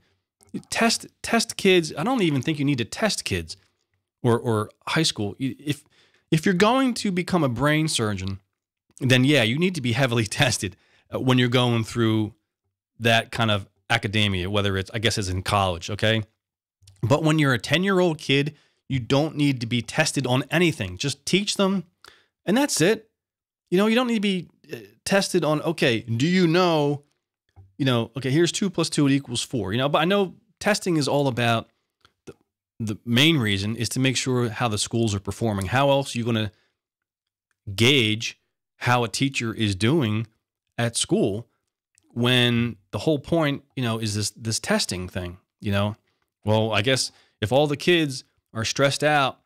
Test kids. I don't even think you need to test kids or high school. If you're going to become a brain surgeon, then yeah, you need to be heavily tested when you're going through that kind of academia, whether it's, I guess it's in college, okay? But when you're a 10-year-old kid, you don't need to be tested on anything. Just teach them, and that's it. You know, you don't need to be tested on, okay, do you know, okay, here's 2 plus 2 equals 4, you know? But I know testing is all about, the main reason is to make sure how the schools are performing. How else are you going to gauge how a teacher is doing at school when the whole point, you know, is this testing thing, you know? Well, I guess if all the kids are stressed out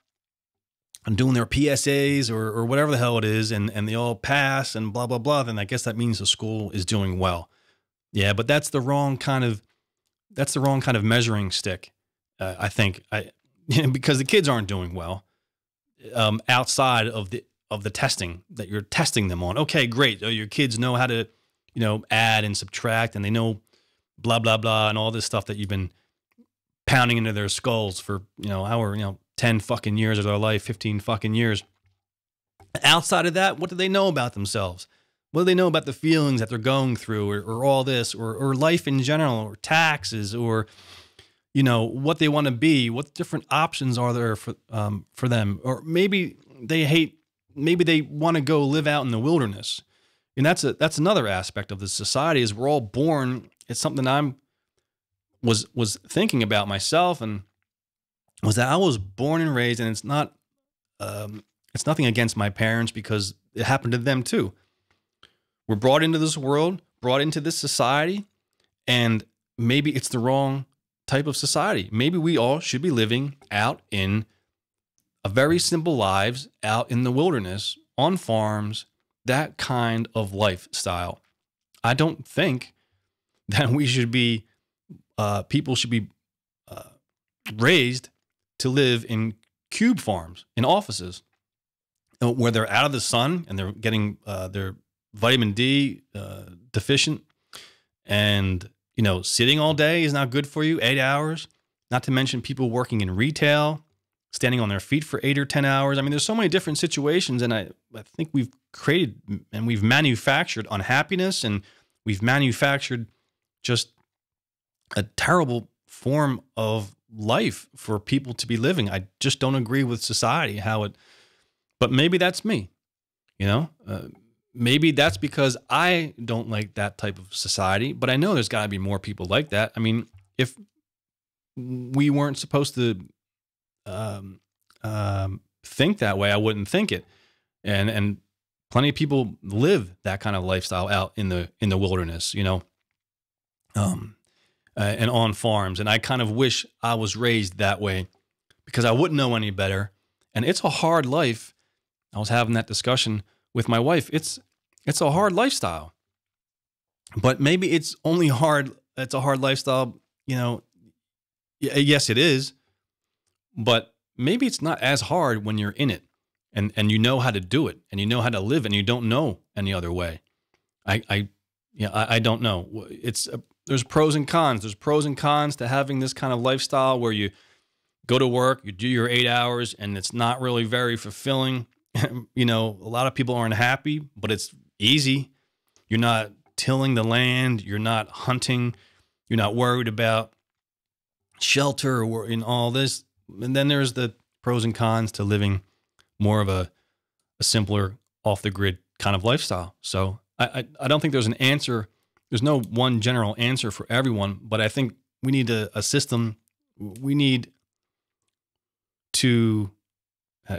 and doing their PSAs or whatever the hell it is, and they all pass and blah, blah, blah, then I guess that means the school is doing well. Yeah, but that's the wrong kind of, that's the wrong kind of measuring stick, I think, because the kids aren't doing well outside of the testing that you're testing them on. Okay, great. Your kids know how to, you know, add and subtract, and they know blah, blah, blah, and all this stuff that you've been pounding into their skulls for, you know, 10 fucking years of their life, 15 fucking years. Outside of that, what do they know about themselves? What do they know about the feelings that they're going through, or all this, or life in general, or taxes, or, you know, what they want to be, what different options are there for them? Or maybe they hate, maybe they want to go live out in the wilderness. And that's a, that's another aspect of this society, is we're all born. It's something I was thinking about myself, and was that I was born and raised, and it's not, it's nothing against my parents, because it happened to them too. We're brought into this world, brought into this society, and maybe it's the wrong type of society. Maybe we all should be living out in a very simple lives out in the wilderness, on farms, that kind of lifestyle. I don't think that we should be, people should be raised to live in cube farms, in offices, where they're out of the sun and they're getting their vitamin D deficient, and, you know, sitting all day is not good for you, 8 hours, not to mention people working in retail, standing on their feet for 8 or 10 hours. I mean, there's so many different situations, and I think we've created and we've manufactured unhappiness, and we've manufactured just a terrible form of life for people to be living. I just don't agree with society, how it, but maybe that's me, you know? Maybe that's because I don't like that type of society, but I know there's got to be more people like that. I mean, if we weren't supposed to think that way, I wouldn't think it. And plenty of people live that kind of lifestyle out in the wilderness, you know, and on farms. And I kind of wish I was raised that way, because I wouldn't know any better. And it's a hard life. I was having that discussion with my wife. It's a hard lifestyle, but maybe it's only hard. It's a hard lifestyle, you know. Yes, it is, but maybe it's not as hard when you're in it, and you know how to do it, and you know how to live, and you don't know any other way. I don't know. It's there's pros and cons. There's pros and cons to having this kind of lifestyle where you go to work, you do your 8 hours, and it's not really very fulfilling. You know, a lot of people aren't happy, but it's easy. You're not tilling the land. You're not hunting. You're not worried about shelter or in all this. And then there's the pros and cons to living more of a simpler, off the grid kind of lifestyle. So I don't think there's an answer. There's no one general answer for everyone, but I think we need a system. We need to,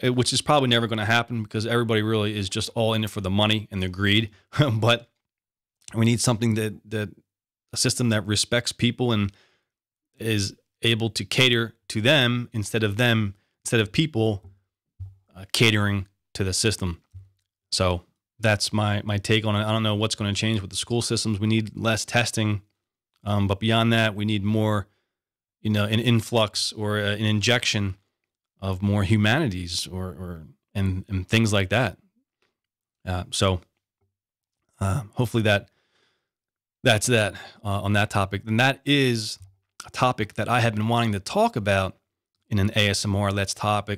which is probably never going to happen, because everybody really is just all in it for the money and the greed. But we need something that a system that respects people and is able to cater to them instead of people catering to the system. So that's my take on it. I don't know what's going to change with the school systems. We need less testing, but beyond that, we need more, you know, an influx or an injection of more humanities and things like that. Hopefully that's that on that topic. And that is a topic that I have been wanting to talk about in an ASMR Let's Talk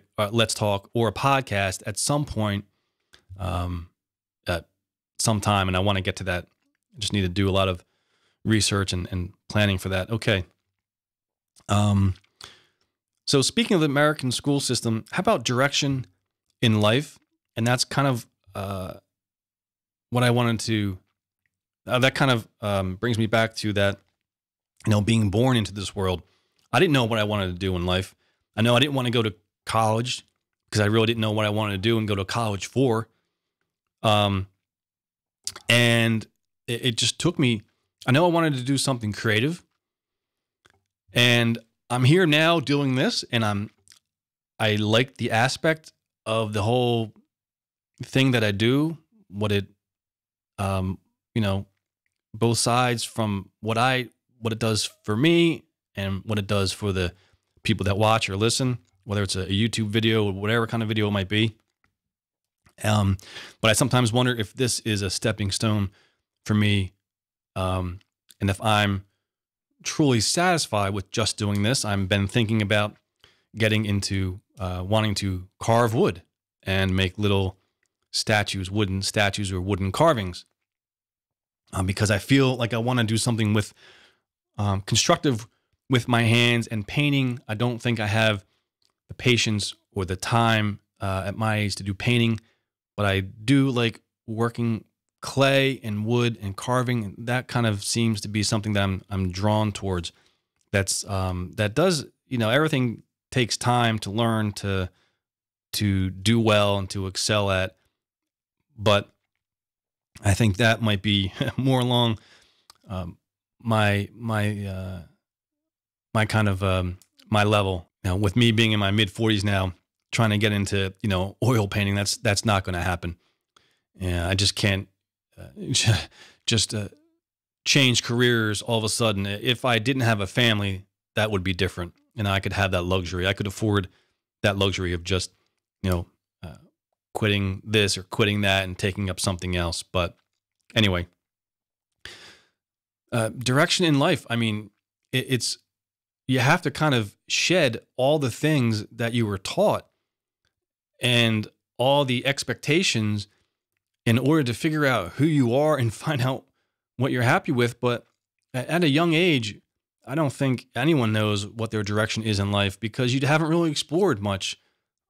or a podcast at some point, at some time. And I want to get to that. I just need to do a lot of research and planning for that. Okay. So speaking of the American school system, how about direction in life? And that's kind of what I wanted to, that kind of brings me back to that, you know, being born into this world. I didn't know what I wanted to do in life. I know I didn't want to go to college because I really didn't know what I wanted to do and go to college for. And it just took me, I know I wanted to do something creative, and I'm here now doing this, and I like the aspect of the whole thing that I do, what it, you know, both sides from what it does for me and what it does for the people that watch or listen, whether it's a YouTube video or whatever kind of video it might be. But I sometimes wonder if this is a stepping stone for me, and if I'm truly satisfied with just doing this. I've been thinking about getting into wanting to carve wood and make little statues, wooden statues or wooden carvings, because I feel like I want to do something with constructive with my hands, and painting. I don't think I have the patience or the time at my age to do painting, but I do like working clay and wood and carving, and that kind of seems to be something that I'm drawn towards. That's that does, you know, everything takes time to learn to do well and to excel at, but I think that might be more along my kind of my level. Now, with me being in my mid 40s now, trying to get into, you know, oil painting, that's not going to happen. Yeah, I just can't. Change careers all of a sudden. If I didn't have a family, that would be different, and I could have that luxury. I could afford that luxury of just, you know, quitting this or quitting that and taking up something else. But anyway, direction in life. I mean, it's, you have to kind of shed all the things that you were taught and all the expectations in order to figure out who you are and find out what you're happy with. But at a young age, I don't think anyone knows what their direction is in life, because you haven't really explored much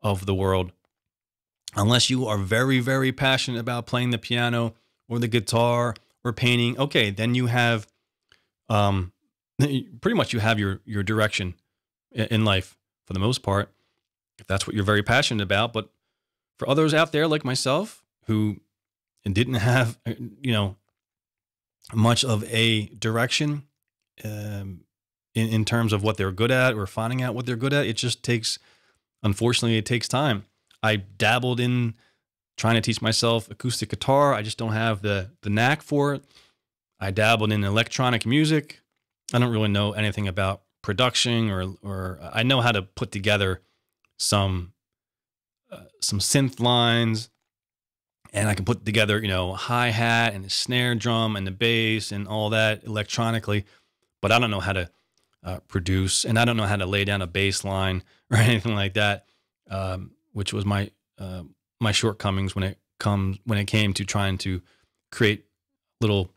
of the world, unless you are very, very passionate about playing the piano or the guitar or painting. Okay, then you have, pretty much you have your direction in life for the most part, if that's what you're very passionate about. But for others out there like myself who didn't have, you know, much of a direction in terms of what they're good at or finding out what they're good at. It just takes, unfortunately, it takes time. I dabbled in trying to teach myself acoustic guitar. I just don't have the knack for it. I dabbled in electronic music. I don't really know anything about production, or I know how to put together some synth lines. And I can put together, you know, hi-hat and the snare drum and the bass and all that electronically, but I don't know how to produce, and I don't know how to lay down a bass line or anything like that, which was my my shortcomings when it came to trying to create little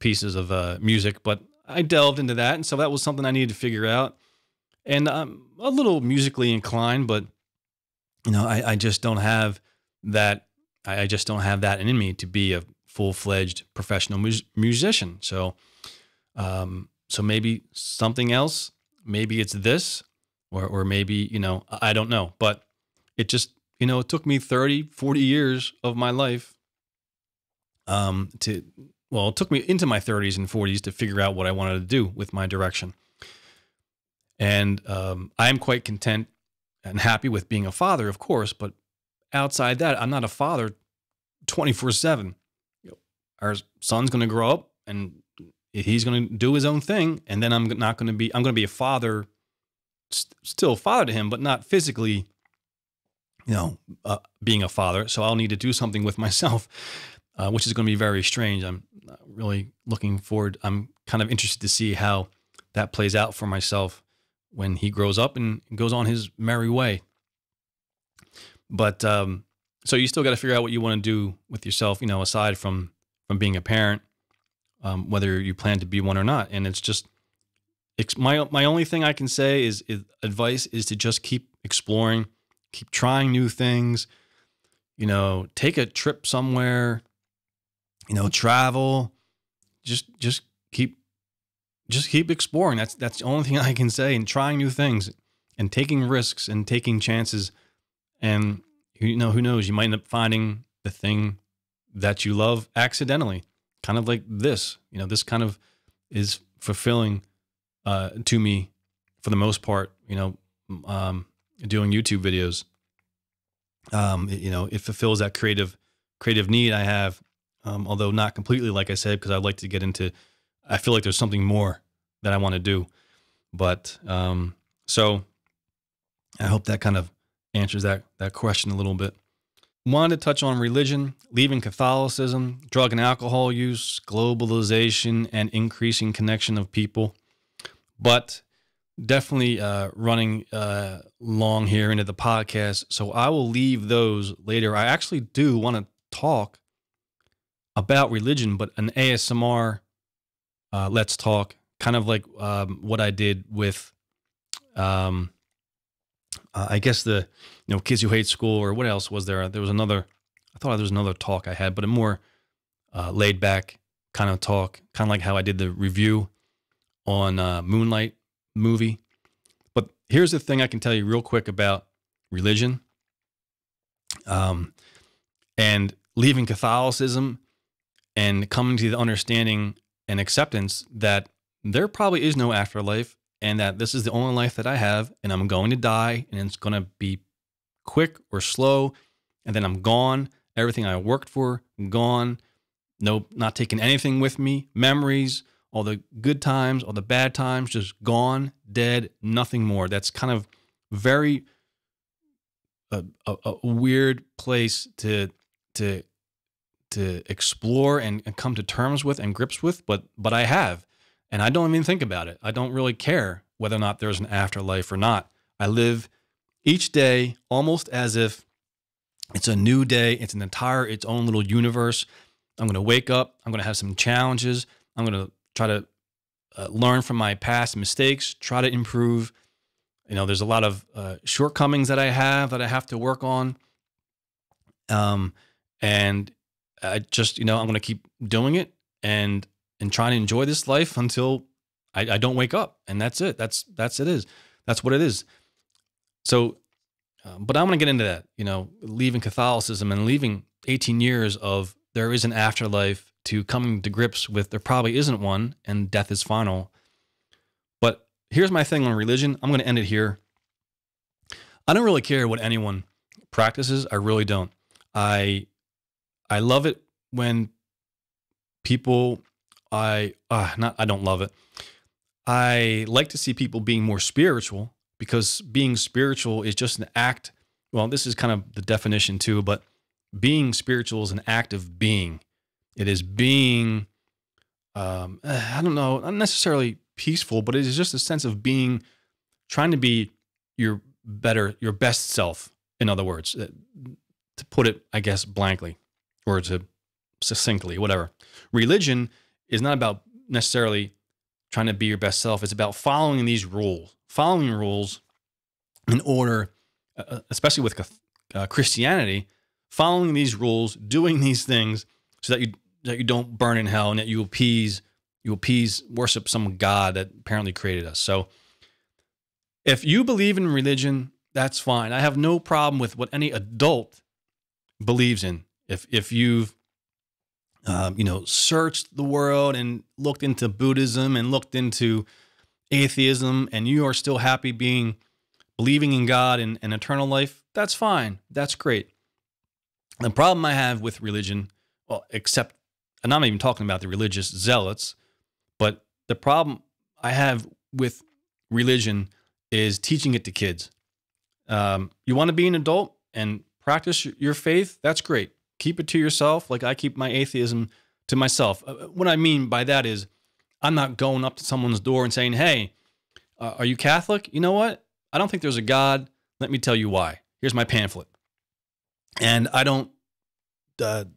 pieces of music. But I delved into that, and so that was something I needed to figure out. And I'm a little musically inclined, but you know, I just don't have that. I just don't have that in me to be a full-fledged professional musician. So, so maybe something else, maybe it's this, or maybe, you know, I don't know, but it just, you know, it took me 30, 40 years of my life, well, it took me into my 30s and 40s to figure out what I wanted to do with my direction. And, I am quite content and happy with being a father, of course, but outside that, I'm not a father 24/7. Our son's going to grow up and he's going to do his own thing. And then I'm going to be a father, still a father to him, but not physically, you know, being a father. So I'll need to do something with myself, which is going to be very strange. I'm really looking forward. I'm kind of interested to see how that plays out for myself when he grows up and goes on his merry way. But, so you still got to figure out what you want to do with yourself, you know, aside from being a parent, whether you plan to be one or not. And it's just, my only thing I can say is advice is to just keep exploring, keep trying new things, you know, take a trip somewhere, you know, travel, just keep exploring. That's the only thing I can say, and trying new things and taking risks and taking chances. And you know, who knows, you might end up finding the thing that you love accidentally, kind of like this, you know, this kind of is fulfilling, to me for the most part, you know, doing YouTube videos. You know, it fulfills that creative need I have. Although not completely, like I said, because I'd like to get into, I feel like there's something more that I want to do, but, so I hope that kind of answers that question a little bit. Wanted to touch on religion, leaving Catholicism, drug and alcohol use, globalization, and increasing connection of people. But definitely running long here into the podcast, so I will leave those later. I actually do want to talk about religion, but an ASMR Let's Talk, kind of like what I did with... I guess the, you know, Kids Who Hate School, or what else was there? There was another, I thought there was another talk I had, but a more laid back kind of talk, kind of like how I did the review on Moonlight movie. But here's the thing I can tell you real quick about religion and leaving Catholicism and coming to the understanding and acceptance that there probably is no afterlife, and that this is the only life that I have, and I'm going to die, and it's going to be quick or slow, and then I'm gone. Everything I worked for, gone. Nope, not taking anything with me. Memories, all the good times, all the bad times, just gone, dead, nothing more. That's kind of very a weird place to explore and come to terms with and grips with, but I have. And I don't even think about it. I don't really care whether or not there's an afterlife or not. I live each day almost as if it's a new day. It's an entire, its own little universe. I'm going to wake up. I'm going to have some challenges. I'm going to try to learn from my past mistakes, try to improve. You know, there's a lot of shortcomings that I have to work on. And I just, you know, I'm going to keep doing it and trying to enjoy this life until I don't wake up, and that's it. That's what it is. So, but I'm going to get into that, you know, leaving Catholicism and leaving 18 years of there is an afterlife to coming to grips with there probably isn't one, and death is final. But here's my thing on religion. I'm going to end it here. I don't really care what anyone practices. I really don't. I love it when people, I don't love it. I like to see people being more spiritual, because being spiritual is just an act. Well, this is kind of the definition too, but being spiritual is an act of being. It is being, I don't know, not necessarily peaceful, but it is just a sense of being, trying to be your better, your best self. In other words, to put it, I guess, blankly, or to succinctly, whatever. Religion is not about necessarily trying to be your best self. It's about following these rules, in order, especially with Christianity, following these rules, doing these things so that you don't burn in hell, and that you appease, worship some God that apparently created us. So if you believe in religion, that's fine. I have no problem with what any adult believes in. If you've, you know, searched the world and looked into Buddhism and looked into atheism, and you are still happy believing in God and eternal life, that's fine. That's great. The problem I have with religion, well, except, and I'm not even talking about the religious zealots, but the problem I have with religion is teaching it to kids. You want to be an adult and practice your faith? That's great. Keep it to yourself. Like I keep my atheism to myself. What I mean by that is I'm not going up to someone's door and saying, hey, are you Catholic? You know what? I don't think there's a God. Let me tell you why. Here's my pamphlet. And I don't, the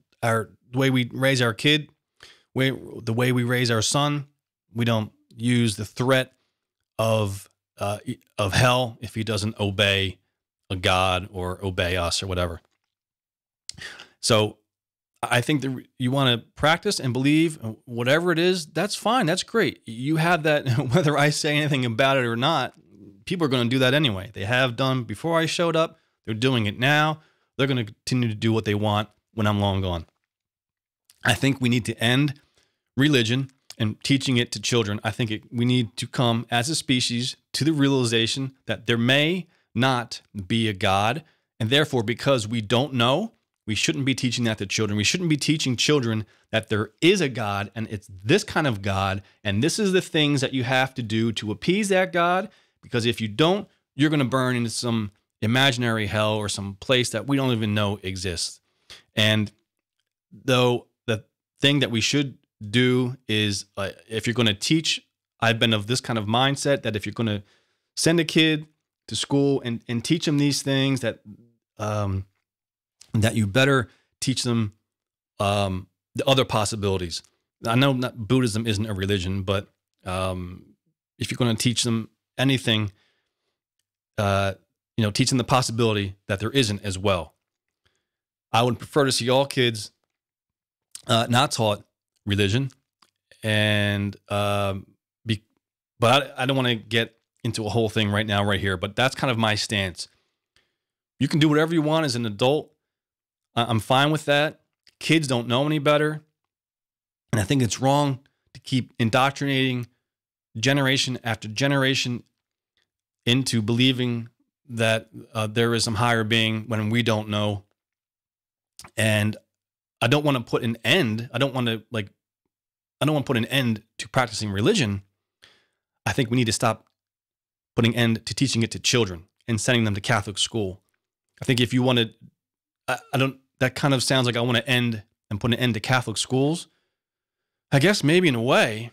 way we raise our kid, the way we raise our son, we don't use the threat of hell if he doesn't obey a God or obey us or whatever. So I think that you want to practice and believe whatever it is, that's fine. That's great. You have that, whether I say anything about it or not, people are going to do that anyway. They have done before I showed up. They're doing it now. They're going to continue to do what they want when I'm long gone. I think we need to end religion and teaching it to children. I think we need to come as a species to the realization that there may not be a God. And therefore, because we don't know, we shouldn't be teaching that to children. We shouldn't be teaching children that there is a God and it's this kind of God. And this is the things that you have to do to appease that God. Because if you don't, you're going to burn into some imaginary hell or some place that we don't even know exists. And though the thing that we should do is if you're going to teach, I've been of this kind of mindset that if you're going to send a kid to school and teach them these things that, that you better teach them the other possibilities. I know not Buddhism isn't a religion, but if you're going to teach them anything, you know, teach them the possibility that there isn't as well. I would prefer to see all kids not taught religion, and but I don't want to get into a whole thing right now, right here. But that's kind of my stance. You can do whatever you want as an adult. I'm fine with that. Kids don't know any better. And I think it's wrong to keep indoctrinating generation after generation into believing that there is some higher being when we don't know. And I don't want to put an end. I don't want to put an end to practicing religion. I think we need to stop putting end to teaching it to children and sending them to Catholic school. I think if you want to, that kind of sounds like I want to end and put an end to Catholic schools. I guess maybe in a way,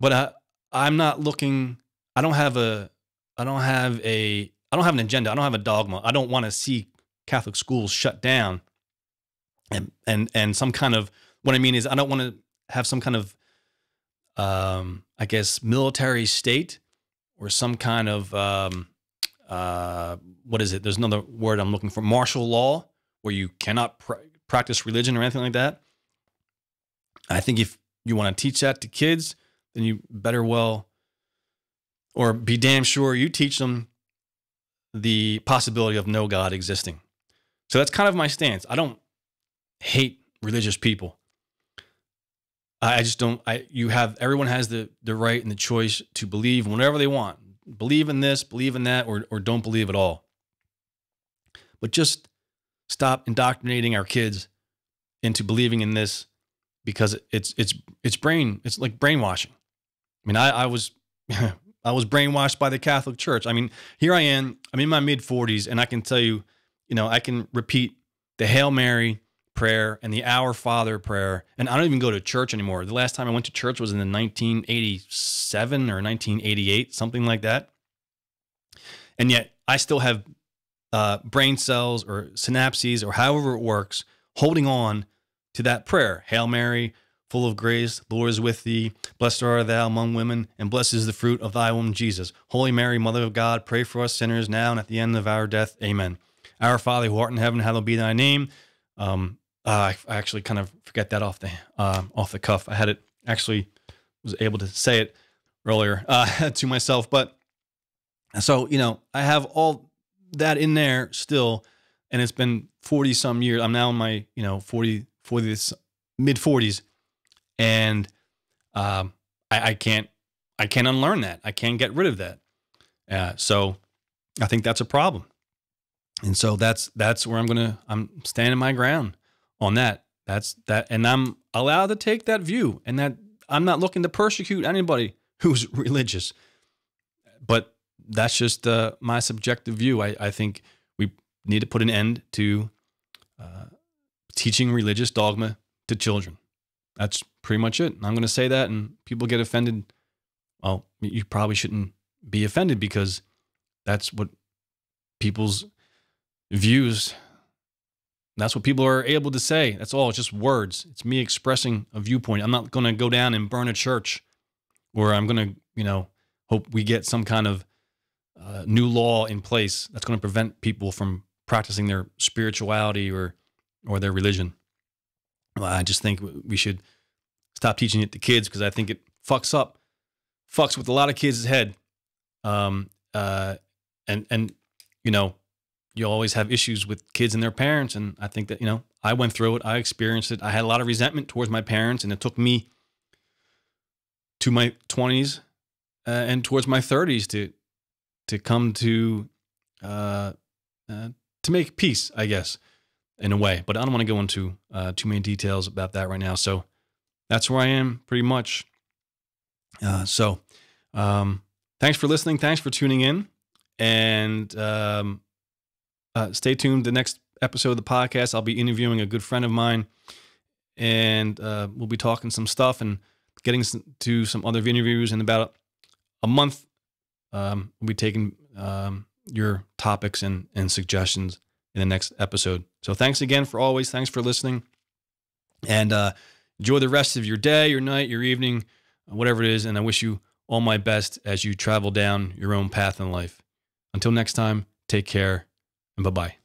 but I'm not looking, I don't have an agenda. I don't have a dogma. I don't want to see Catholic schools shut down. And some kind of, what I mean is I don't want to have some kind of, I guess, military state or some kind of, what is it? There's another word I'm looking for, martial law, where you cannot practice religion or anything like that. I think if you want to teach that to kids, then you better well, or be damn sure you teach them the possibility of no God existing. So that's kind of my stance. I don't hate religious people. I just don't, everyone has the right and the choice to believe whenever they want. Believe in this, believe in that, or don't believe at all. But just stop indoctrinating our kids into believing in this because it's like brainwashing. I mean, I was brainwashed by the Catholic Church. I mean, here I am, I'm in my mid-40s, and I can tell you, you know, I can repeat the Hail Mary prayer and the Our Father prayer. And I don't even go to church anymore. The last time I went to church was in 1987 or 1988, something like that. And yet I still have brain cells or synapses or however it works, holding on to that prayer. Hail Mary, full of grace, the Lord is with thee. Blessed art thou among women, and blessed is the fruit of thy womb, Jesus. Holy Mary, Mother of God, pray for us sinners now and at the end of our death. Amen. Our Father who art in heaven, hallowed be thy name. I actually kind of forget that off the cuff. I had it actually was able to say it earlier to myself, but so you know I have all that in there still, and it's been 40 some years. I'm now in my mid 40s, and I can't unlearn that. I can't get rid of that. So I think that's a problem. And so that's where I'm standing my ground on that. And I'm allowed to take that view, and that I'm not looking to persecute anybody who's religious, but that's just my subjective view. I think we need to put an end to teaching religious dogma to children. That's pretty much it. I'm going to say that, and people get offended. Well, you probably shouldn't be offended, because that's what people's views, that's what people are able to say. That's all. It's just words. It's me expressing a viewpoint. I'm not going to go down and burn a church, or I'm going to, you know, hope we get some kind of new law in place that's going to prevent people from practicing their spirituality or their religion. Well, I just think we should stop teaching it to kids, because I think it fucks with a lot of kids' head. And you know, you always have issues with kids and their parents. And I think that, you know, I went through it. I experienced it. I had a lot of resentment towards my parents, and it took me to my 20s and towards my 30s to come to make peace, I guess, in a way. But I don't want to go into too many details about that right now. So that's where I am, pretty much. Thanks for listening. Thanks for tuning in. And stay tuned. The next episode of the podcast, I'll be interviewing a good friend of mine, and we'll be talking some stuff and getting to some other interviews. In about a month, we'll be taking your topics and suggestions in the next episode. So thanks again for always. Thanks for listening, and enjoy the rest of your day, your night, your evening, whatever it is. And I wish you all my best as you travel down your own path in life. Until next time, take care, and bye-bye.